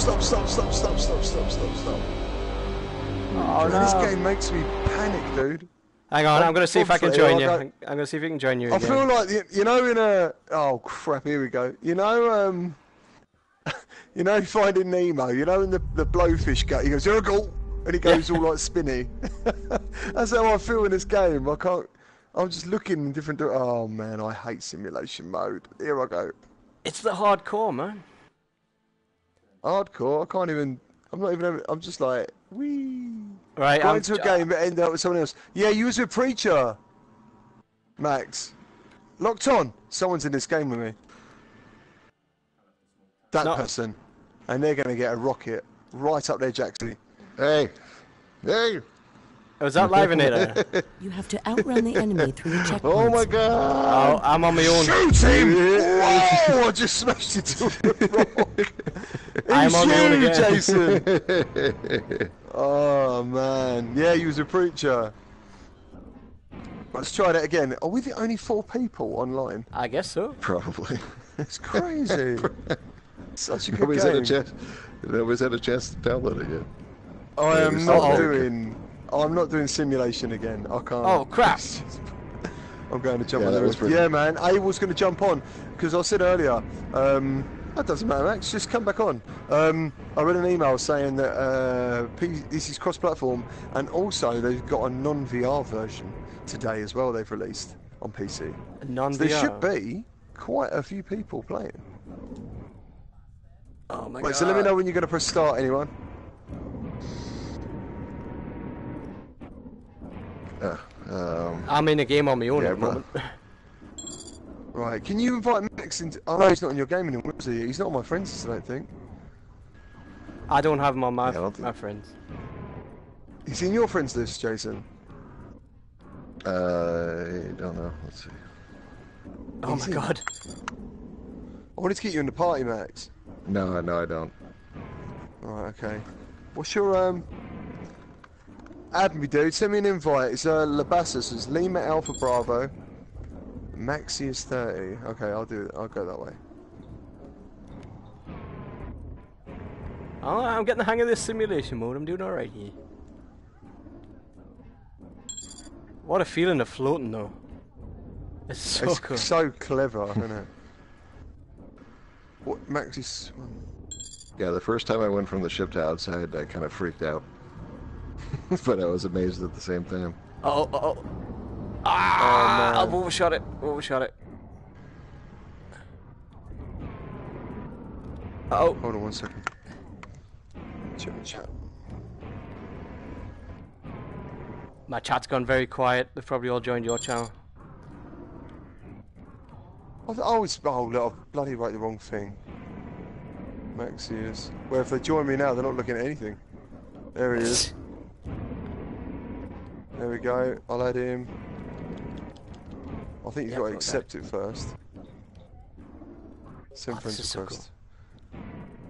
Oh no. This game makes me panic, dude. Hang on, I'm gonna see if I can join you. I'm gonna see if you can join you. I feel like, you know, in a... Oh crap, here we go. You know, Finding Nemo, you know, in the blowfish guy, he goes, "Here I go," and he goes all like spinny. That's how I feel in this game. I can't... I'm just looking in different... Oh man, I hate simulation mode. Here I go. It's the hardcore, man. Hardcore? I can't even... I'm not even... I'm just like... Whee! Right, I'm... into a game that ended up with someone else. Yeah, you was a Preacher, Max. Locked on. Someone's in this game with me. That person. And they're going to get a rocket right up their jacksie. Hey. Hey. Was that Livonator? You have to outrun the enemy through the checkpoint. Oh my god! Oh, I'm on my own. Shoot him! Whoa! I just smashed it to a rock. I'm on my own again. Jason. Oh man! Yeah, you was a Preacher. Let's try that again. Are we the only 4 people online? I guess so. Probably. It's crazy. Such a good game. Nobody's had a chance to tell that again. I am not doing... I'm not doing simulation again. I can't. Oh crap! I'm going to jump on there. Yeah, man. AWOL's going to jump on because I said earlier. That doesn't matter, Max. Just come back on. I read an email saying that this is cross-platform, and also they've got a non-VR version today as well. They've released on PC. Non-VR. So there should be quite a few people playing. Oh my god! Right, so let me know when you're going to press start, anyone. I'm in a game on my own at the moment. Right, can you invite Max into... Oh no, he's not in your game anymore, is he? He's not on my friends, I don't think. I don't have him on my, my friends. He's in your friends list, Jason? I don't know, let's see. Oh my god. I wanted to get you in the party, Max. No, no I don't. Alright, okay. What's your, Add me, dude. Send me an invite. It's Labassus. It's Lima Alpha Bravo. Maxi is 30. Okay, I'll do it. I'll go that way. Oh, I'm getting the hang of this simulation mode. I'm doing all right here. What a feeling of floating, though. It's so cool. It's so clever, isn't it? What Maxi's? Yeah, the first time I went from the ship to outside, I kind of freaked out. But I was amazed at the same time. Oh, oh, oh. Ah, oh, I've overshot it. Oh. Hold on one second. Chat. My chat's gone very quiet. They've probably all joined your channel. Oh, I've bloody wrote the wrong thing. Maxi is. Well, if they join me now, they're not looking at anything. There he is. There we go, I'll add him. I think you've got to accept it first. Send friends request.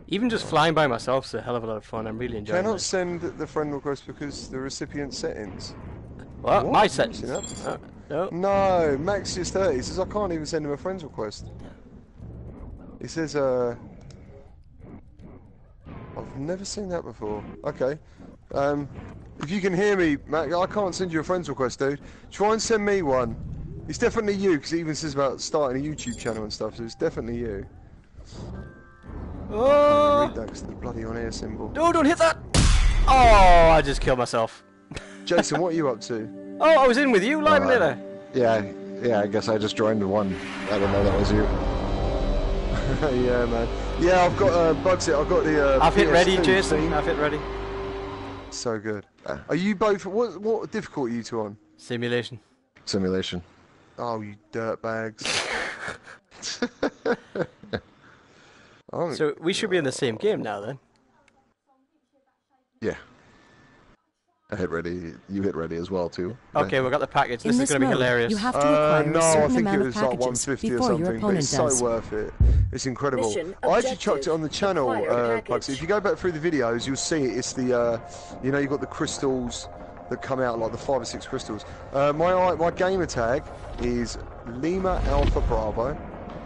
Even just flying by myself is a hell of a lot of fun, I'm really enjoying it. Cannot send the friend request because the recipient settings. Well, what? My settings? No. No, Max is 30, he says I can't even send him a friends request. He says, I've never seen that before. Okay. If you can hear me, Mac, I can't send you a friends request, dude. Try and send me one. It's definitely you, because it even says about starting a YouTube channel and stuff, so it's definitely you. Oh! Read that, 'cause the bloody on-air symbol. No, don't hit that! Oh, I just killed myself. Jason, what are you up to? Oh, I was in with you, live in there. Yeah, yeah, I guess I just joined one. I don't know, that was you. Yeah, man. Yeah, I've got bugs it. I've got the. I've hit ready, Jason. I've hit ready. So good. Are you both? What difficulty are you two on? Simulation. Simulation. Oh, you dirtbags. So we should be in the same game now, then. Yeah. I hit ready. You hit ready as well, too. Okay, we've got the package. This is going to be hilarious. You have to acquire a certain amount of packages before your opponent does. No, I think it was like 150 or something, but it's so worth it. It's incredible. I actually chucked it on the channel, Bugsy. If you go back through the videos, you'll see it. It's the, you know, you've got the crystals, that come out, like the 5 or 6 crystals. My game attack is Lima Alpha Bravo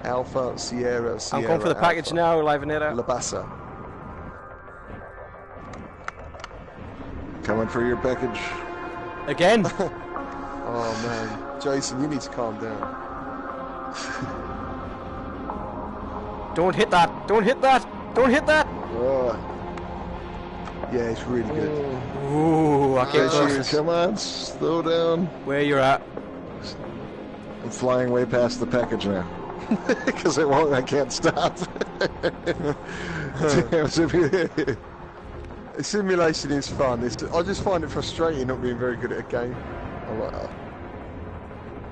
Alpha Sierra Sierra. I'm going for the package Alpha. Now, Livonator. Labassa. Coming for your package. Again? Oh man, Jason, you need to calm down. Don't hit that! Don't hit that! Don't hit that! Oh. Yeah, it's really good. Ooh, I can't close. Come on, slow down. Where you're at? I'm flying way past the package now. Because it won't, I can't stop. Simulation is fun. I just find it frustrating not being very good at a game. I'm like, oh.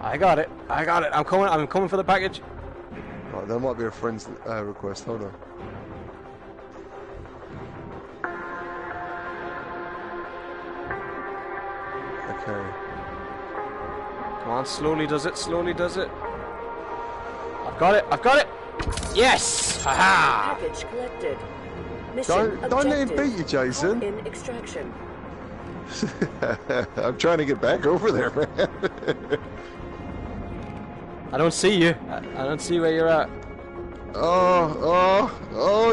I got it. I got it. I'm coming for the package. Right, there might be a friend's request. Hold on. Okay. Come on, slowly does it. Slowly does it. I've got it. I've got it. Yes. Haha. Package collected. Don't let him beat you, Jason. In extraction. I'm trying to get back over there, man. I don't see you. I don't see where you're at. Oh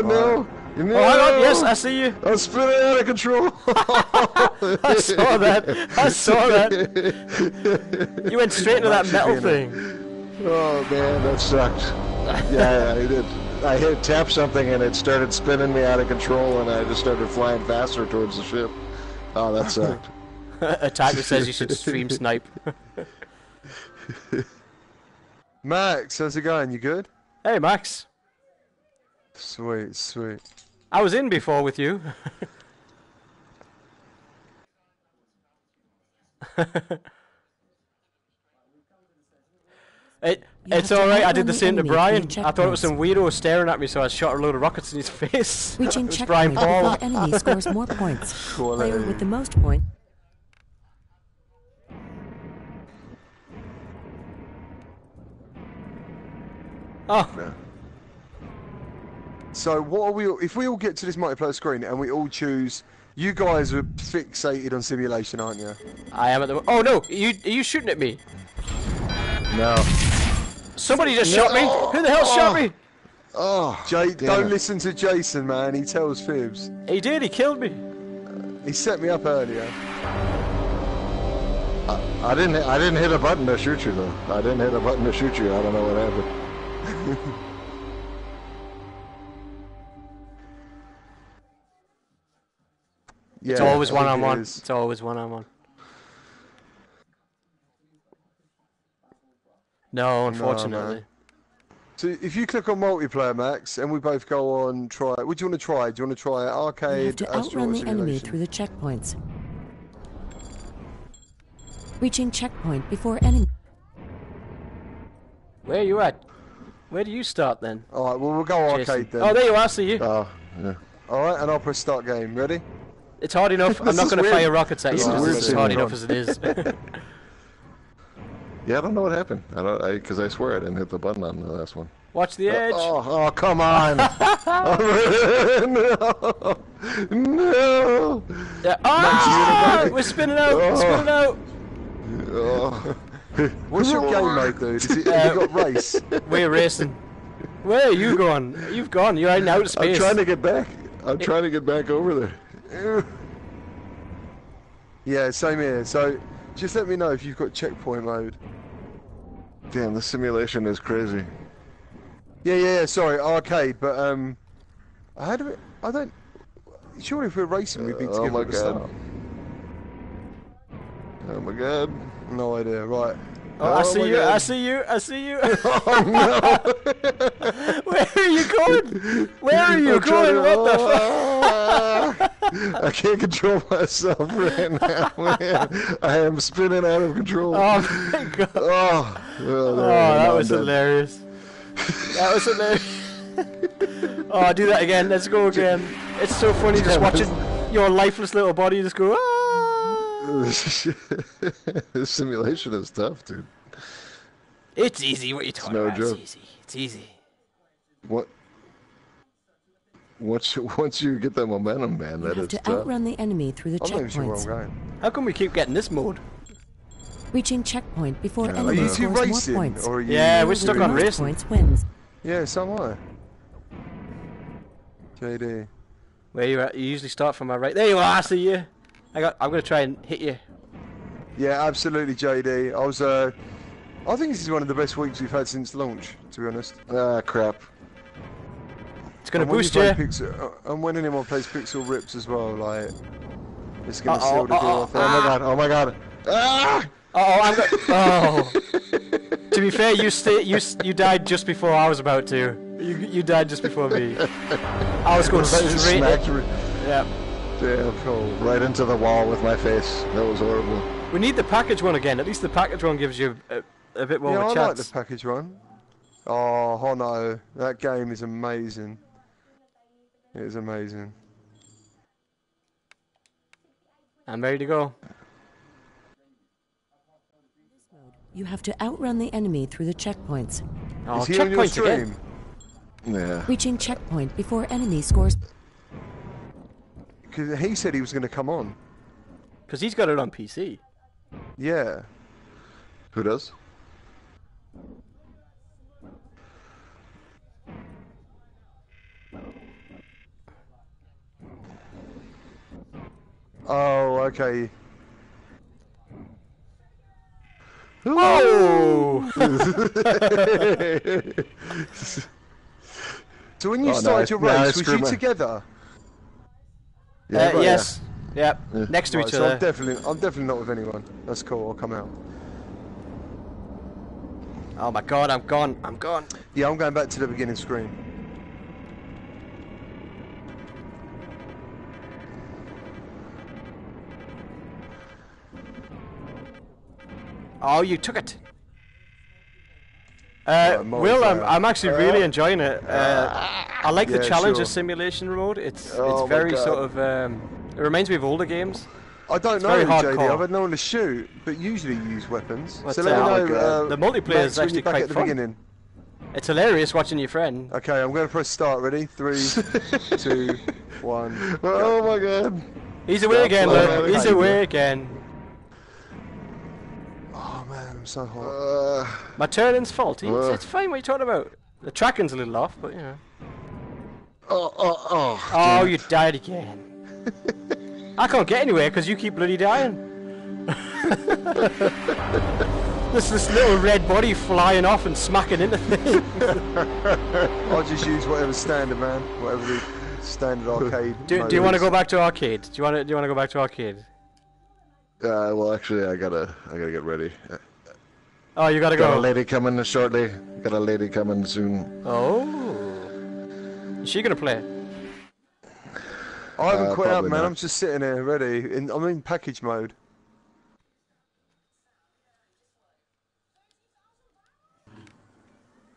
no. No. Oh, hang on, yes, I see you. I'm spinning out of control. I saw that. I saw that. You went straight into that metal thing. Oh man, that sucked. Yeah, I did. I hit tap something and it started spinning me out of control, and I just started flying faster towards the ship. Oh, that sucked. A tiger says you should stream snipe. Max, how's it going? You good? Hey, Max. Sweet, sweet. I was in before with you. It's alright, I did the same to Brian. I thought it was some weirdo staring at me, so I shot a load of rockets in his face. Reaching checkpoint, Brian Paul. The enemy scores more points. Player with the most points. Oh. No. So what are we? If we all get to this multiplayer screen and we all choose, you guys are fixated on simulation, aren't you? I am at the. Oh no! Are you shooting at me? No. Somebody just shot me! Who the hell shot me? Oh, don't listen to Jason, man. He tells fibs. He did. He killed me. He set me up earlier. I didn't hit a button to shoot you though. I didn't hit a button to shoot you. I don't know what happened. Yeah, it's always one-on-one. It's always one-on-one. No, unfortunately. So if you click on multiplayer, Max, and we both go on try. What do you want to try? Do you want to try arcade? You have to outrun the enemy through the checkpoints. Reaching checkpoint before enemy. Where are you at? Where do you start then? All right, well we'll go arcade then. Oh, there you are. See you. Oh, yeah. All right, and I'll press start game. Ready? It's hard enough. I'm not going to fire rockets at you. It's hard enough as it is. Yeah, I don't know what happened. Because I swear I didn't hit the button on the last one. Watch the edge. Oh come on! Oh, no. Yeah. Oh, we're spinning out. Oh. Spinning out. Oh. What's your game like, dude? Is it, you got race? We're racing. Where are you going? You've gone. You're in outer space. I'm trying to get back. I'm trying to get back over there. Yeah, same here. So. Just let me know if you've got checkpoint mode. Damn, the simulation is crazy. Yeah, sorry, arcade, but surely if we're racing we'd be together at the start. Oh my god. No idea, right. Oh, I see you, I see you, I see you. Oh no. Where are you going? Where are you going? What the fuck? I can't control myself right now, man. I am spinning out of control. Oh my god. Oh that was hilarious. That was hilarious. Oh, do that again. Let's go again. It's so funny just watching your lifeless little body just go, ah. This simulation is tough, dude. It's easy. What are you talking about? It's no joke. It's easy. It's easy. What? Once you get that momentum, man, that is tough. You have to outrun the enemy through the checkpoints. I'm not even sure where I'm going. How come we keep getting this mode? Reaching checkpoint before enemy scores more points. Or yeah, we're stuck on racing. Points wins. Yeah, somewhere. JD. Where you at? You usually start from my right. There you are, I see you. I'm gonna try and hit you. Yeah, absolutely, JD. I was I think this is one of the best weeks we've had since launch, to be honest. Ah, crap. It's gonna boost you. And when anyone plays Pixel Rips as well, like, it's gonna seal the deal. Oh my god. Ah! To be fair, you died just before I was about to. You died just before me. I was going straight. Yeah. Damn, cool. Right into the wall with my face. That was horrible. We need the package one again. At least the package one gives you a bit more of a chance. Yeah, I like the package one. Oh, Hono. That game is amazing. It is amazing. I'm ready to go. You have to outrun the enemy through the checkpoints. Oh, checkpoints again. Yeah. Reaching checkpoint before enemy scores. Because he said he was going to come on. Because he's got it on PC. Yeah. Who does? Oh, okay. Oh! So when you started your race, was you together? Yeah, yes. Yeah. Yep. Next to each other. I'm definitely not with anyone. That's cool. I'll come out. Oh my god! I'm gone. I'm gone. Yeah, I'm going back to the beginning screen. Oh, you took it. Will, I'm actually really enjoying it. I like the challenger simulation mode. It's very sort of. It reminds me of older games. I don't know, JD. I've had no one to shoot, but usually you use weapons. But, so let me know. The multiplayer is actually quite at the beginning. It's hilarious watching your friend. Okay, I'm going to press start. Ready? 3, 2, 1. Oh my god! He's away again, Luke. He's away again. So hot. My turning's faulty. It's fine. What are you talking about? The tracking's a little off, but you know. Oh! You died again. I can't get anywhere because you keep bloody dying. There's this little red body flying off and smacking into things. I'll just use whatever standard, man. Whatever the standard arcade. Do you want to go back to arcade? Do you want to go back to arcade? Well, actually, I gotta get ready. Oh, you gotta go. Got a lady coming shortly. Got a lady coming soon. Oh. Is she gonna play? I haven't quit up, man. Not. I'm just sitting here ready. I'm in package mode.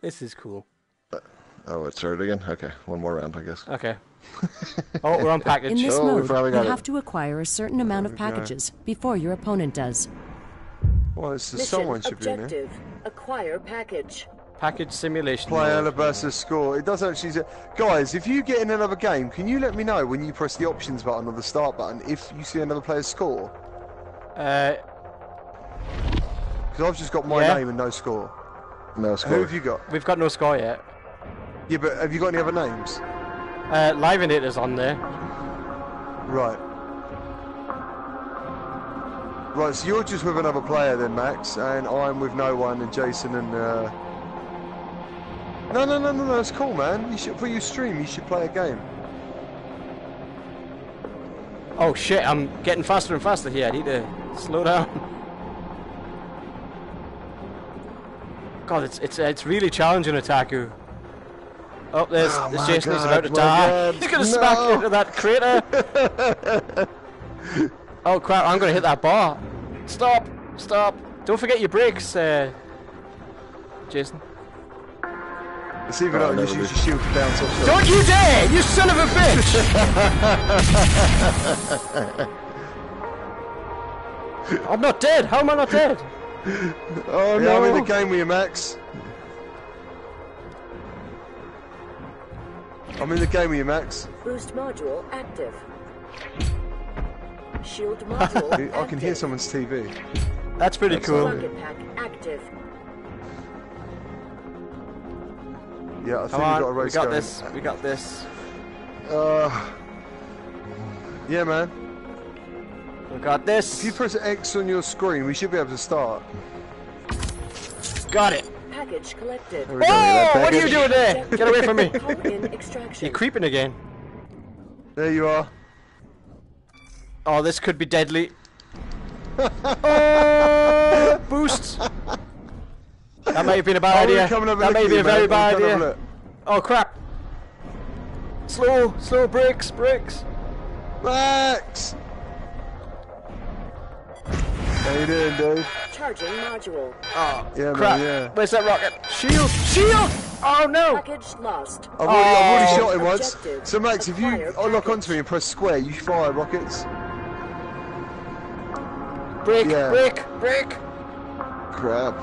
This is cool. Oh, it started again? Okay, one more round, I guess. Okay. Oh, we're on package. In this mode, you have to acquire a certain amount of packages before your opponent does. Well, it's someone should be in it. Acquire package. Package simulation. Player versus score. It does actually say, guys, if you get in another game, can you let me know when you press the options button or the start button if you see another player's score? Because I've just got my name and no score. No score. Who have you got? We've got no score yet. Yeah, but have you got any other names? Livonator's on there. Right. Right, so you're just with another player then, Max, and I'm with no one, and Jason and... No, it's cool, man. You should, for your stream, you should play a game. Oh, shit, I'm getting faster and faster here. I need to slow down. God, it's really challenging, Otaku. Oh, there's Jason, he's about to die. He's going to smack into that crater. Oh crap, I'm going to hit that bar. Stop, stop. Don't forget your brakes, Jason. Let's even out, use your shield to bounce off. Don't you dare, you son of a bitch! I'm not dead, how am I not dead? Oh no. I'm in the game with you, Max. I'm in the game with you, Max. Boost module active. shield module. I can hear someone's TV. That's pretty cool. Pack active. Yeah, I think we got a race going. We got this. Yeah, man. We got this. If you press X on your screen, we should be able to start. Got it. Package collected. Oh, what are you doing there? Get away from me. You're creeping again. There you are. Oh, this could be deadly. Oh, boost. That may have been a bad idea. That may have been a very bad idea. Oh, crap. Slow, brakes. Max! How you doing, dude? Charging module. Oh, yeah, crap. Man, yeah. Where's that rocket? Shield! Oh, no! Package lost. I've already shot him once. So, Max, if you lock onto me and press square, you fire rockets. Break! Crap.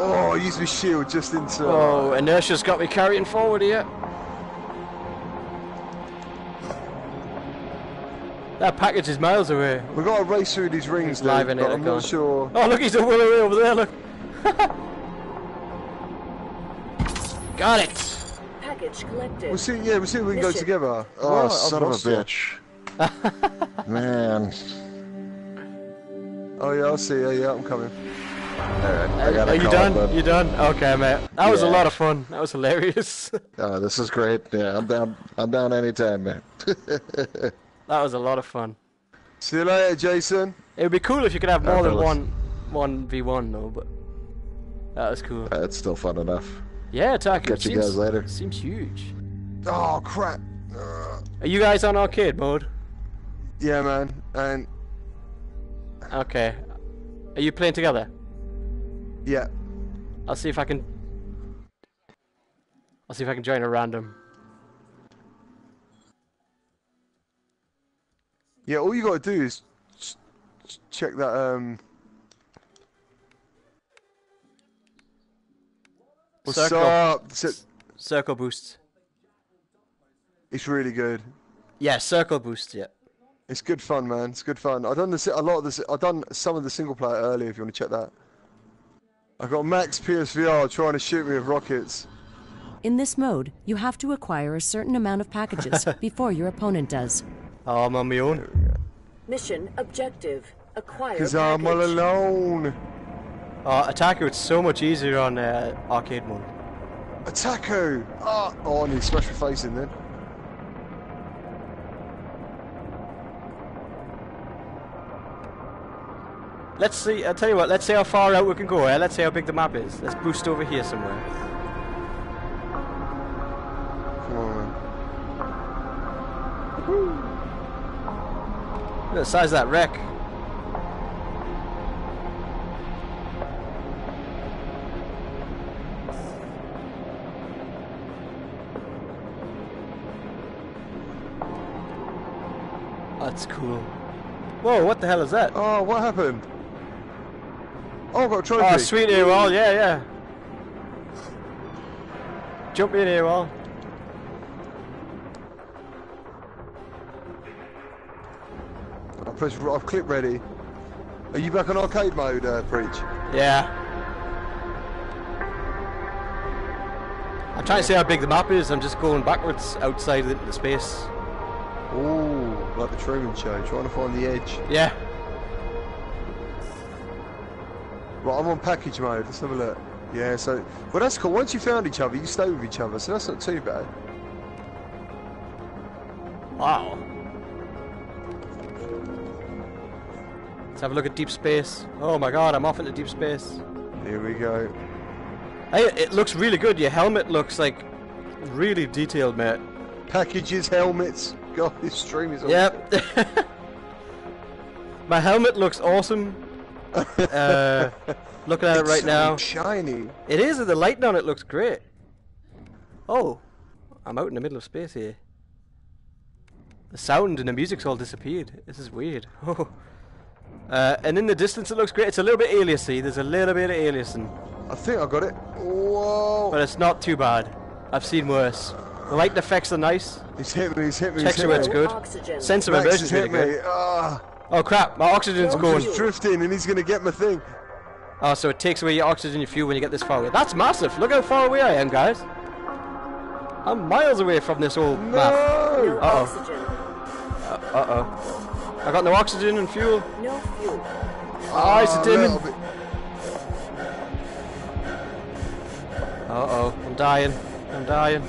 Oh, I used my shield just into... Oh, inertia's got me carrying forward here. That package is miles away. We've got to race through these rings, dude, but I'm not sure... Oh, look, he's all the way over there, look! Got it! Package collected. We'll see, yeah, we'll see if we can go together. Oh, oh son of a bitch. Man. Oh, yeah, I'll see you. Yeah, I'm coming. Alright, I gotta Are you done? Okay, mate. That was a lot of fun. That was hilarious. Oh, this is great. Yeah, I'm down anytime, man. That was a lot of fun. See you later, Jason. It would be cool if you could have more than one 1v1 though, but that was cool. That's still fun enough. Yeah, Taku. Catch you guys later. Seems huge. Oh crap! Are you guys on arcade mode? Yeah, man. And okay, are you playing together? Yeah. I'll see if I can. I'll see if I can join a random. Yeah, all you gotta do is check that. What's up? Circle boost. It's really good. Yeah, circle boost. Yeah. It's good fun, man. It's good fun. I've done some of the single player earlier. If you want to check that. I've got MaxPSVR trying to shoot me with rockets. In this mode, you have to acquire a certain amount of packages before your opponent does. Oh, I'm on my own. Mission objective: acquire. Because I'm all alone. Attacker, it's so much easier on arcade mode. Attacker! Oh, I need to smash my face in then. Let's see. I'll tell you what. Let's see how far out we can go. Let's see how big the map is. Let's boost over here somewhere. Come on, man. Woo. Look at the size of that wreck. That's cool. Whoa, what the hell is that? Oh, what happened? Oh, I've got a trophy. Oh, sweet AWOL, yeah. Jump in, AWOL. I've clip ready. Are you back on arcade mode, Preach? Yeah. I'm trying to see how big the map is. I'm just going backwards outside the space. Ooh, like the Truman Show, trying to find the edge. Yeah. Right, I'm on package mode. Let's have a look. Yeah, so... Well, that's cool. Once you found each other, you stay with each other, so that's not too bad. Wow. Let's have a look at deep space. Oh my god, I'm off into deep space. Here we go. Hey, it looks really good. Your helmet looks like really detailed, mate. Packages, helmets. God, this stream is awesome. Yep. My helmet looks awesome. Looking at it right now. It's so shiny. It is. The lighting on it looks great. Oh, I'm out in the middle of space here. The sound and the music's all disappeared. This is weird. Oh. And in the distance, it looks great. It's a little bit aliasy. There's a little bit of aliasing. I think I got it. Whoa! But it's not too bad. I've seen worse. The light effects are nice. He's hit me. Texture works good. Oxygen. Sense of immersion is really good. Oh crap, my oxygen's gone. He's drifting and he's gonna get my thing. Oh, so it takes away your oxygen and fuel when you get this far away. That's massive! Look how far away I am, guys. I'm miles away from this old map. No uh-oh. Uh-oh. I got no oxygen and fuel. No fuel. Ah, it's a demon. Uh-oh, I'm dying. I'm dying.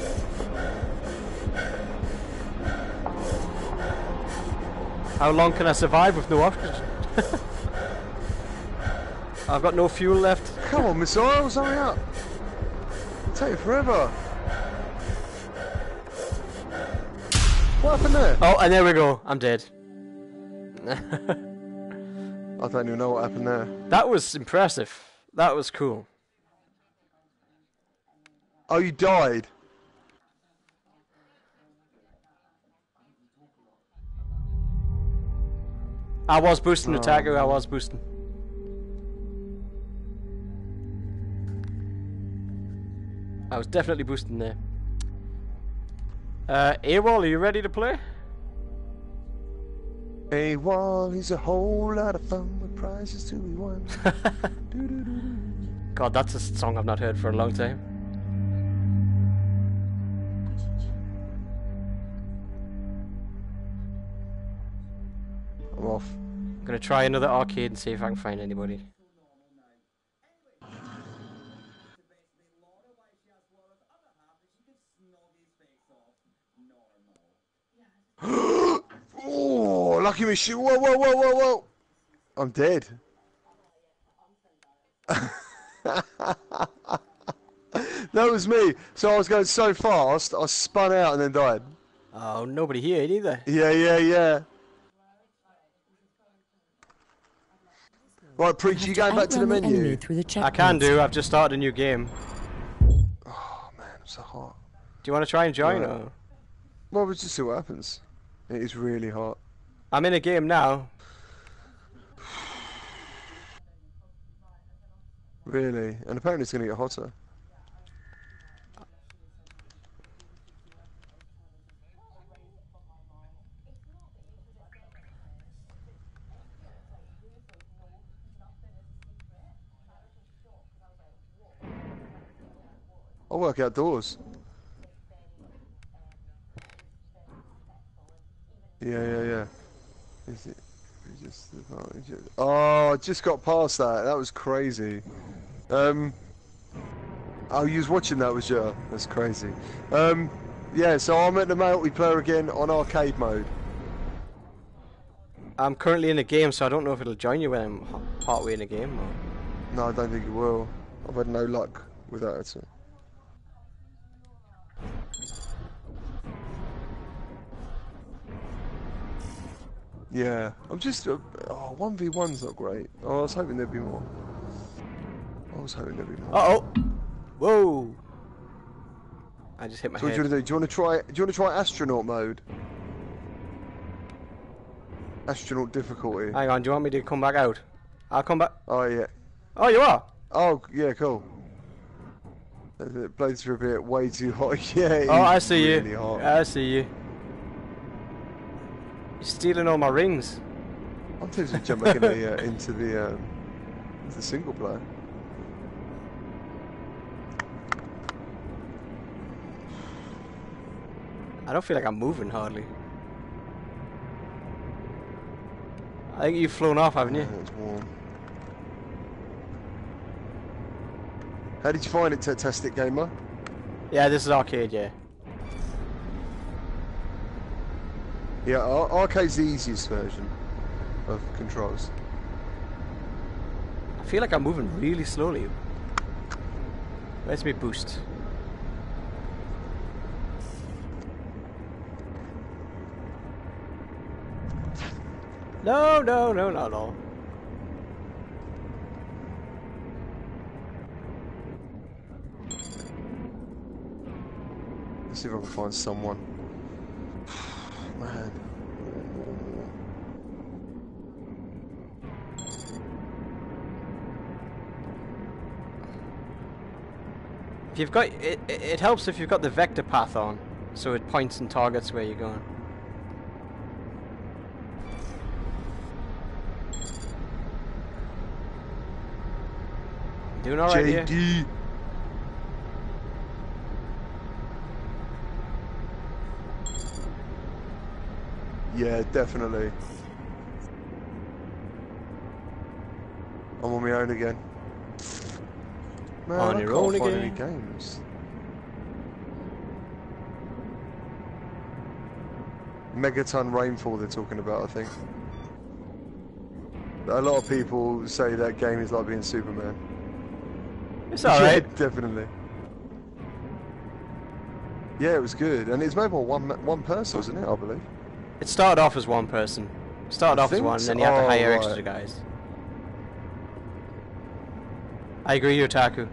How long can I survive with no oxygen? I've got no fuel left. Come on, missiles, hurry up. It'll take you forever. What happened there? Oh, and there we go. I'm dead. I don't even know what happened there. That was impressive. That was cool. Oh, you died. I was boosting the Taco, I was boosting. I was definitely boosting there. AWOL, are you ready to play? AWOL is a whole lot of fun with prizes to be won. God, that's a song I've not heard for a long time. I'm off. I'm gonna try another arcade and see if I can find anybody. Oh, lucky me shoot! Whoa, whoa, whoa, whoa, whoa! I'm dead. That was me. So I was going so fast, I spun out and then died. Oh, nobody here either. Yeah, yeah, yeah. Right, Preacher, you going back to the menu? I can do. I've just started a new game. Oh man, I'm so hot. Do you want to try and join or? Well, we'll just see what happens. It is really hot. I'm in a game now. Really? And apparently it's going to get hotter. I work outdoors. Yeah, yeah, yeah. Is it just the advantage? Oh, I just got past that. That was crazy. Oh, you was watching that, was you? That's crazy. Yeah, so I'm at the multiplayer again on arcade mode. I'm currently in a game, so I don't know if it'll join you when I'm partway in a game. Or... No, I don't think it will. I've had no luck with that at all. Yeah, I'm just... oh, 1v1's not great. Oh, I was hoping there'd be more. Uh-oh! Whoa! I just hit my head. What do you want to do? Do you want to try astronaut mode? Astronaut difficulty. Hang on, do you want me to come back out? I'll come back... Oh, yeah. Oh, you are? Oh, yeah, cool. It plays for a bit way too hot. Yeah, oh, I see really you. Hot. I see you. You're stealing all my rings. I'm tempted to jump back into the single player. I don't feel like I'm moving hardly. I think you've flown off, haven't you? Oh, it's warm. How did you find it, Tastic Gamer? Yeah, this is arcade, yeah. Yeah, arcade's the easiest version of controls. I feel like I'm moving really slowly. Where's me boost? No, no, no, no, no. Let's see if I can find someone. Man. If you've got it helps if you've got the vector path on, so it points and targets where you're going. Doing all right here. JD. Yeah, definitely. I'm on my own again. Man, I can't find any games. Megaton Rainfall they're talking about, I think. A lot of people say that game is like being Superman. It's alright. Yeah, definitely. Yeah, it was good. And it's made by one person, wasn't it, I believe? It started off as one person. It started off as one, and then you have to hire extra guys. I agree, Yotaku.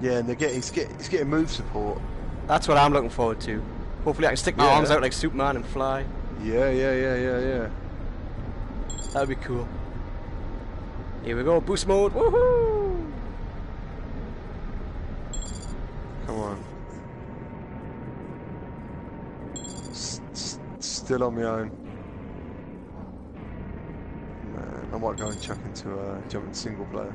Yeah, and it's getting move support. That's what I'm looking forward to. Hopefully I can stick my arms out like Superman and fly. Yeah. That'd be cool. Here we go, boost mode, woohoo! Come on. Still on my own. Man, I might go and chuck into a jumping single player.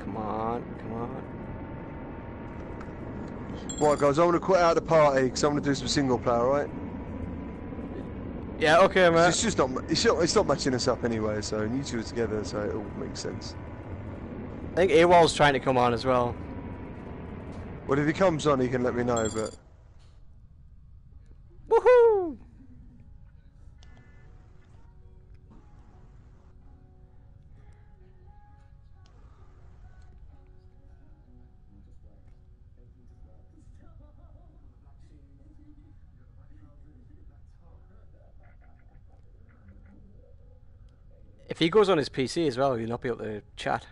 Come on. Right, guys, I'm gonna quit out of the party because I'm gonna do some single player, right? Yeah, okay, man. It's just not matching us up anyway. So and you two are together, so it all makes sense. I think AWOL's trying to come on as well. Well, if he comes on, he can let me know, but... Woohoo! If he goes on his PC as well, you'll not be able to chat.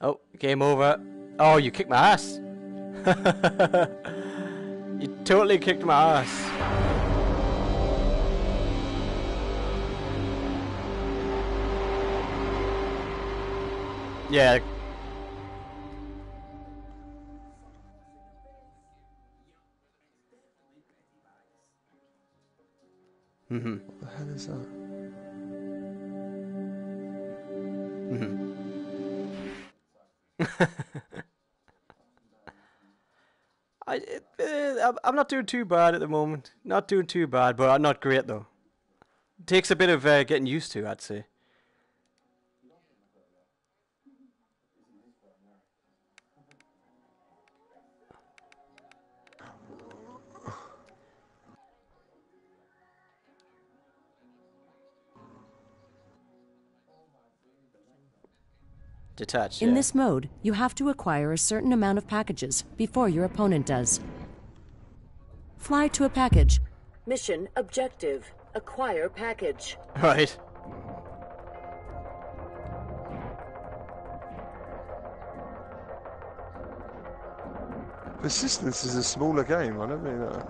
Oh, game over. Oh, you kicked my ass. You totally kicked my ass. Yeah. What the hell is that? I'm not doing too bad at the moment. Not doing too bad, but I'm not great though. It takes a bit of getting used to, I'd say. Detached. In this mode, you have to acquire a certain amount of packages before your opponent does. Fly to a package. Mission objective: acquire package. Right. Persistence is a smaller game. I don't mean that.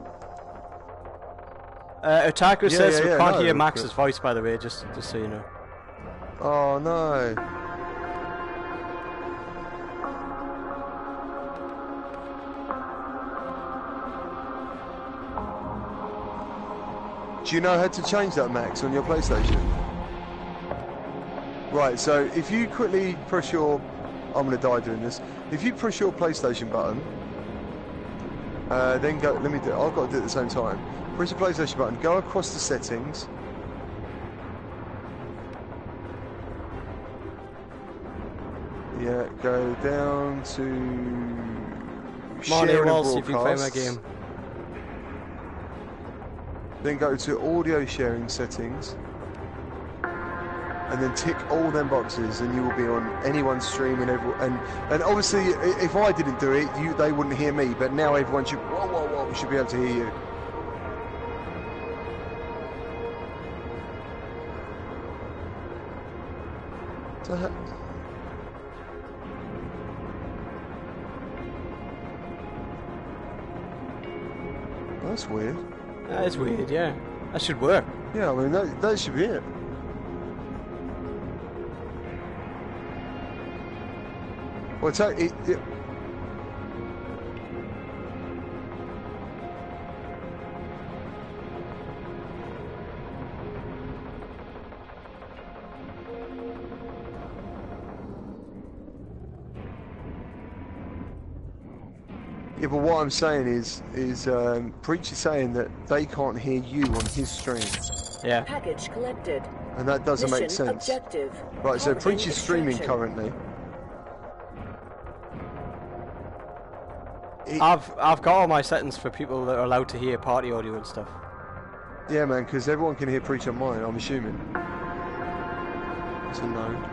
Otaku says we can't hear Max's voice, by the way. Just so you know. Oh no. Do you know how to change that, Max, on your PlayStation? Right, so if you quickly press your... I'm going to die doing this. If you press your PlayStation button, then go... Let me do it. I've got to do it at the same time. Press the PlayStation button, go across the settings. Yeah, go down to... Share and see if you play my game. Then go to audio sharing settings and then tick all them boxes and you will be on anyone's stream and obviously if I didn't do it they wouldn't hear me, but now everyone should should be able to hear you. That's weird. That is weird, yeah. That should work. Yeah, I mean, that should be it. Well, it's like, yeah, but what I'm saying is Preacher saying that they can't hear you on his stream. Yeah. Package collected. And that doesn't make sense. Objective. Right, so Preacher's streaming currently. I've got all my settings for people that are allowed to hear party audio and stuff. Yeah, man, because everyone can hear Preacher on mine, I'm assuming. It's a node.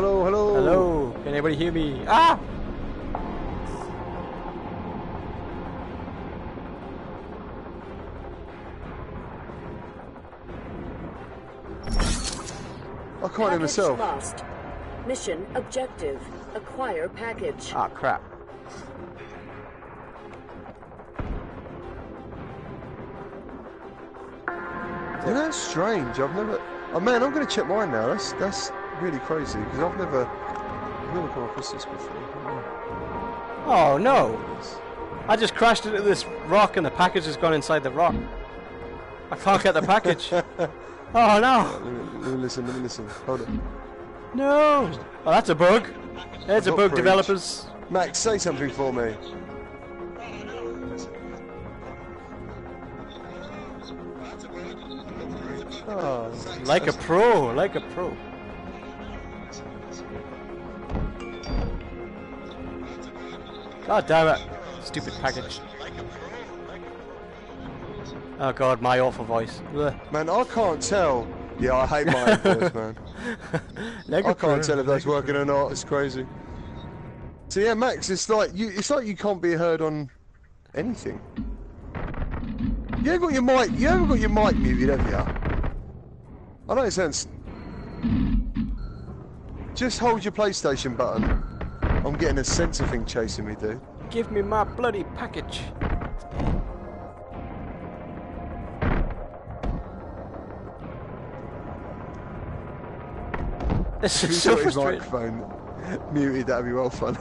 Hello. Can anybody hear me? Ah! I can't hear myself. Lost. Mission objective. Acquire package. Ah, crap. Yeah, that's strange. I've never. Oh man, I'm gonna check mine now. That's really crazy because I've never come across this before. Oh no! I just crashed into this rock and the package has gone inside the rock. I can't get the package. Oh no! Let me listen. Hold on. No! Oh, that's a bug. There's a bug, developers. Max, say something for me. Oh, like a pro. God damn it. Stupid package. Oh god, my awful voice. Ugh. Man, I can't tell. Yeah, I hate my own voice, man. I can't tell if that's working or not. It's crazy. So yeah, Max, it's like you can't be heard on anything. You haven't got your mic muted, have you? I know it sounds. Just hold your PlayStation button. I'm getting a sensor thing chasing me, dude. Give me my bloody package. This is so frustrating. His microphone muted, that'd be well funny.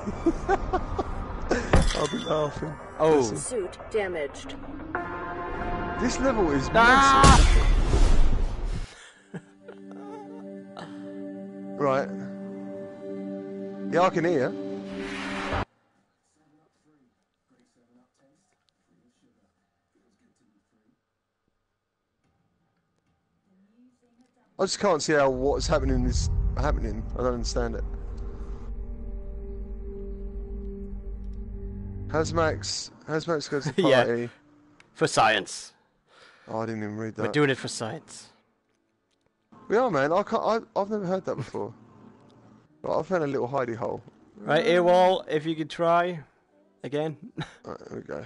I'll be laughing. Oh. Suit damaged. This level is massive. Right. Yeah, I can hear. I just can't see how what's happening is happening. I don't understand it. Has Max got to party? Yeah. For science. Oh, I didn't even read that. We're doing it for science. We are, man. I've never heard that before. But I found a little hidey hole. Right, AWOL, if you could try again. Alright, there we go.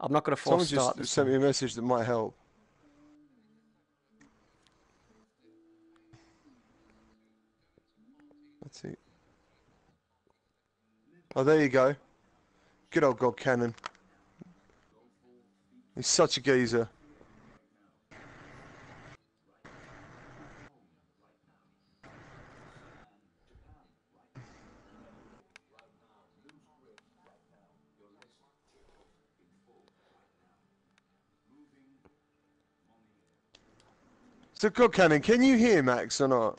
I'm not going to force start. Someone just sent me a message that might help. Let's see. Oh, there you go. Good old God Cannon. He's such a geezer. So, God Cannon, can you hear Max or not?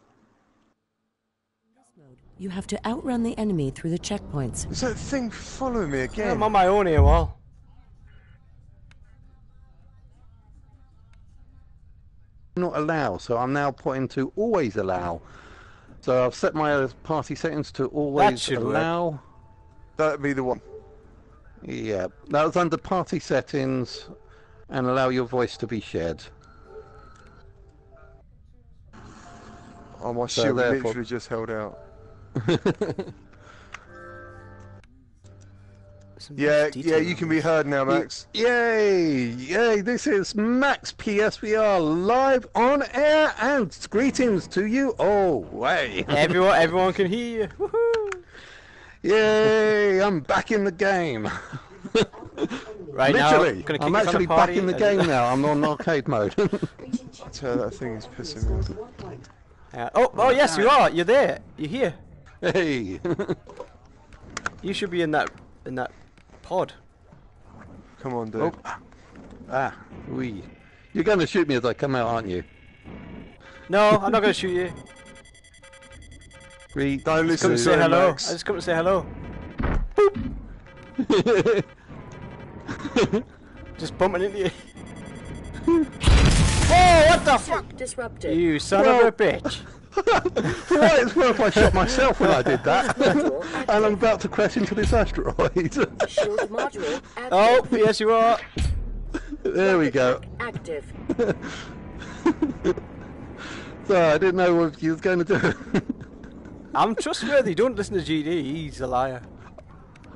You have to outrun the enemy through the checkpoints. Is that thing following me again? I'm on my own here, AWOL. Not allow, so I'm now putting to always allow. So I've set my party settings to always allow. Work. That'd be the one. Yeah, that was under party settings and allow your voice to be shared. Oh, my shield literally just held out. some yeah, you can be heard now, Max. Yay! Yay! This is MaxPSVR live on air, and greetings to you all. Way. Everyone can hear you. Woohoo! Yay! I'm back in the game. Right literally, now, I'm actually back in the game now. I'm on arcade mode. That's how that thing is pissing me off. Oh, yes, you are. You're there. You're here. Hey. You should be in that pod. Come on, dude. Oh. Ah, wee. You're going to shoot me as I come out, aren't you? No, I'm not going to shoot you. Don't listen to say hello. Max. I just come to say hello. Boop. Just bumping into you. Oh, what the fuck? Disrupted. You son of a bitch. Well, it's worth I shot myself when I did that. And I'm about to crash into this asteroid. Oh, yes you are. There we go. Active. So, I didn't know what you was going to do. I'm trustworthy. Don't listen to GD. He's a liar.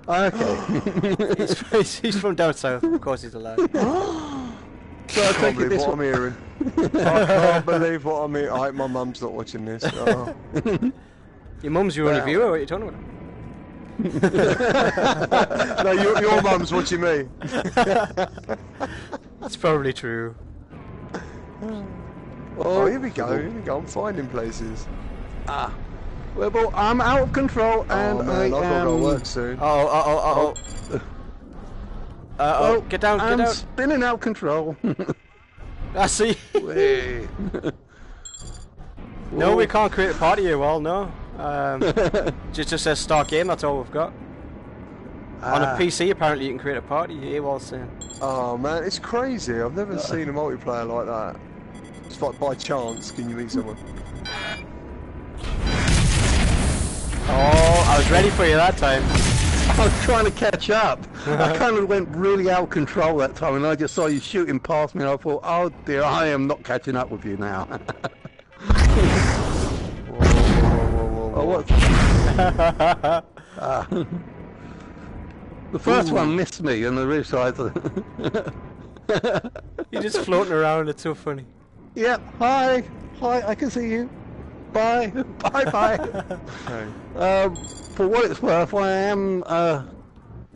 Okay. he's from down south. Of course he's a liar. So I can't believe what I'm hearing. I can't believe what I'm hearing. I hope my mum's not watching this. Oh. Your mum's your only viewer? What are you talking about? No, your mum's watching me. That's probably true. Oh, here we go. Here we go. I'm finding places. Ah. Well, I'm out of control and I've got to work soon. Oh, get down, get down. I'm spinning out of control. I see. Wait. No, we can't create a party here, well, no. Just says start game, that's all we've got. On a PC, apparently, you can create a party here, well, soon. Oh, man, it's crazy. I've never seen a multiplayer like that. It's like by chance, can you meet someone? Oh, I was ready for you that time. I was trying to catch up. I kind of went really out of control that time, and I just saw you shooting past me, and I thought, oh dear, I am not catching up with you now. Whoa. Oh, what? The first one missed me, and the roof side. You're just floating around. It's so funny. Yep. Hi. I can see you. Bye. Okay. For what it's worth, I am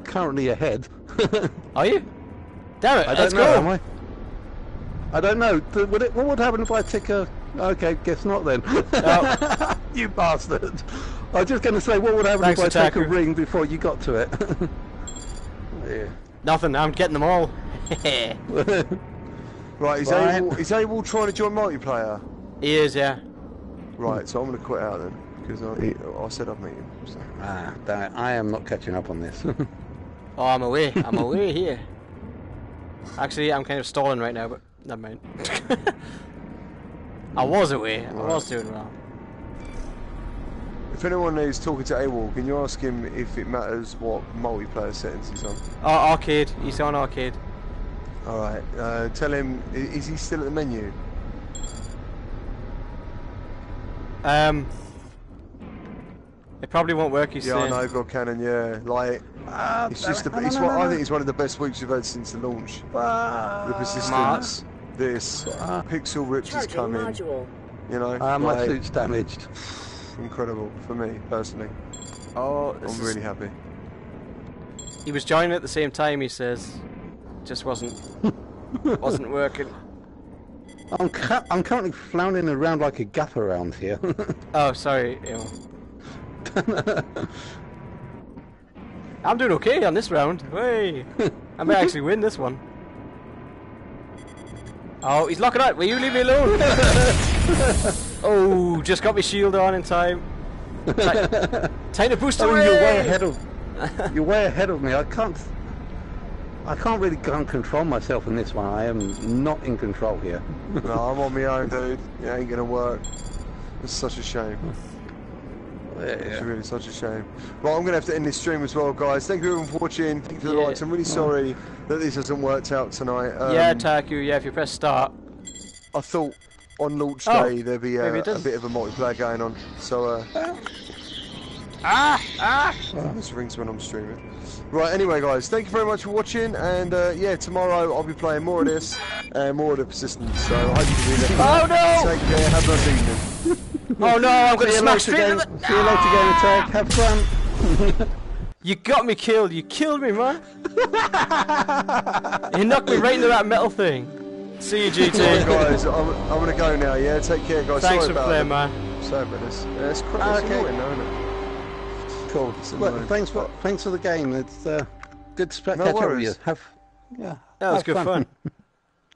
currently ahead. Are you? Damn it! Let's go. Am I? I don't know. What would happen if I tick a? Okay, guess not then. Oh. You bastard! I was just going to say, what would happen if I take a ring before you got to it? Yeah. Nothing. I'm getting them all. Right. Is AWOL trying to join multiplayer? He is. Yeah. Right, so I'm going to quit out then, because I said I'd meet him. So. Ah, damn it. I am not catching up on this. Oh, I'm away. I'm away here. Actually, I'm kind of stalling right now, but never mind. I was away. Right. I was doing well. If anyone is talking to AWOL, can you ask him if it matters what multiplayer settings he's on? Oh, arcade. He's on arcade. Alright, tell him, is he still at the menu? It probably won't work. He's saying. I know, God Cannon. Yeah, like it's just. I think it's one of the best weeks we've had since the launch. The Persistence. This Pixel Rips is coming. Module. You know, my suit's damaged. Incredible for me personally. Oh, I'm really happy. He was joining at the same time. He says, just wasn't working. I'm currently floundering around like a gap around here. Oh, sorry. I'm doing okay on this round. Hey, I may actually win this one. Oh, he's locking up. Will you leave me alone? Oh, just got my shield on in time. Time to boost away. You're way ahead of. You're way ahead of me. I can't really control myself in this one. I am not in control here. No, I'm on my own, dude. It ain't gonna work. It's such a shame. It's really such a shame. Right, I'm gonna have to end this stream as well, guys. Thank you everyone for watching. Thank you for the likes. I'm really sorry that this hasn't worked out tonight. If you press start. I thought on launch day there'd be a bit of a multiplayer going on. So This rings when I'm streaming. Right, anyway guys, thank you very much for watching, and yeah, tomorrow I'll be playing more of this and more of The Persistence, so I hope you can do that. Oh no! Take care, have a nice evening. Oh no, I'm gonna smash you later. See you later, Game Attack, have fun. You got me killed, you killed me, man. You knocked me right into that metal thing. See you, GT. Right, guys, I'm gonna go now, yeah? Take care, guys. Thanks for playing, man. Sorry about this. Yeah, it's quite annoying, isn't it? Cool. Well, thanks for the game. It's good to catch up with you. That was good fun.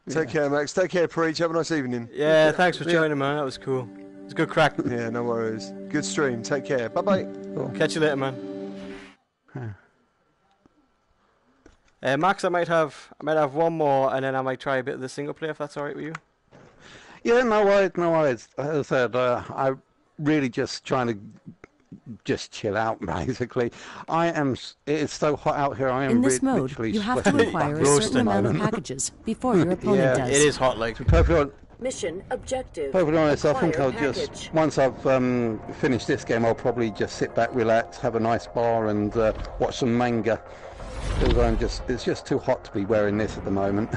Take care, Max. Take care, Preach. Have a nice evening. Yeah, thanks for joining, man. That was cool. It was a good crack. Yeah, no worries. Good stream. Take care. Bye bye. Cool. Catch you later, man. Max, I might have one more, and then I might try a bit of the single player if that's all right with you. Yeah, no worries, no worries. As I said, I'm really just trying to. Just chill out, basically. It's so hot out here. I am. In this mode, you have to acquire a certain amount of packages before your opponent does. Yeah, it is hot, like. Mission objective. Perfectly honest, I think I'll just once I've finished this game, I'll probably just sit back, relax, have a nice bar, and watch some manga. Because it's just too hot to be wearing this at the moment.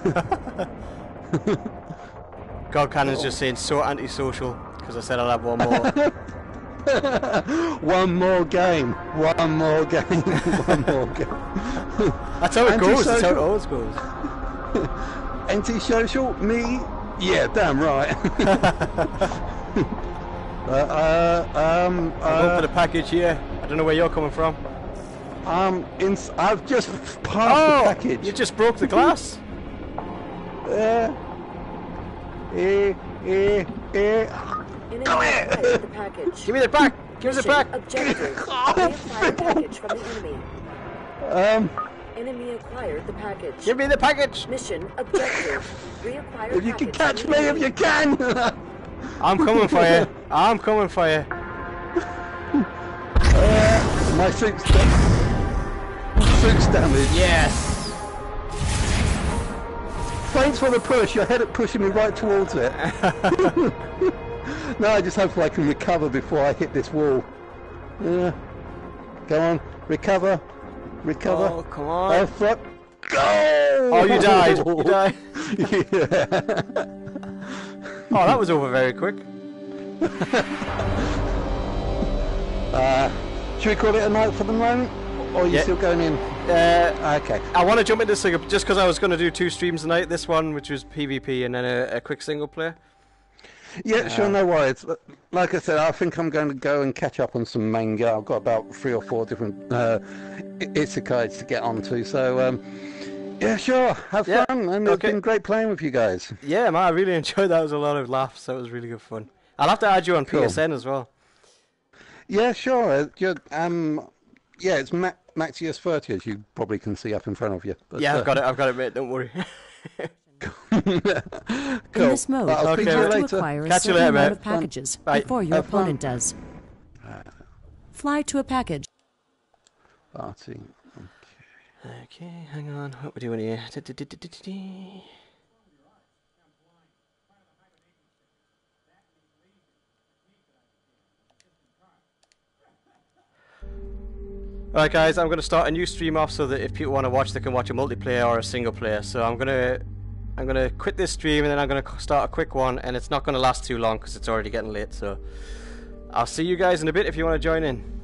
God Cannon's just saying so antisocial because I said I'll have one more. One more game. One more game. One more game. That's how it goes. That's how it always goes. Anti-social? Me? Yeah, damn right. I'm going for the package here. I don't know where you're coming from. I've just passed the package. You just broke the glass? Come here! Give me the pack! Give me the pack! Package from the enemy. Enemy acquired the package. Give me the package! Mission objective. Reacquire if you can catch me, if you can! I'm coming for you. I'm coming for you. My six damage. Yes! Thanks for the push. Your head is pushing me right towards it. No, I just hope I can recover before I hit this wall. Yeah. Go on. Recover. Recover. Oh, come on. Oh, fuck. Go! Oh, you died. You died. Yeah. Oh, that was over very quick. Should we call it a night for the moment? Or are you still going in? Okay. I want to jump into single, just because I was going to do 2 streams tonight. This one, which was PvP, and then a quick single player. Yeah, sure, no worries. Like I said, I think I'm going to go and catch up on some manga. I've got about 3 or 4 different isekais to get onto, so yeah, sure, have fun, and it's been great playing with you guys. Yeah, man, I really enjoyed that. It was a lot of laughs. That was really good fun. I'll have to add you on PSN as well. Yeah, sure. Yeah, it's MaxPSVR, as you probably can see up in front of you. But, yeah, I've got it, mate. Don't worry. Cool. In this mode, you have to acquire a certain amount of packages before your opponent does. Fly to a package. Okay. Okay, hang on. What are we doing here? Alright guys, I'm going to start a new stream off so that if people want to watch, they can watch a multiplayer or a single player. So I'm going to quit this stream, and then I'm going to start a quick one, and it's not going to last too long because it's already getting late. So I'll see you guys in a bit if you want to join in.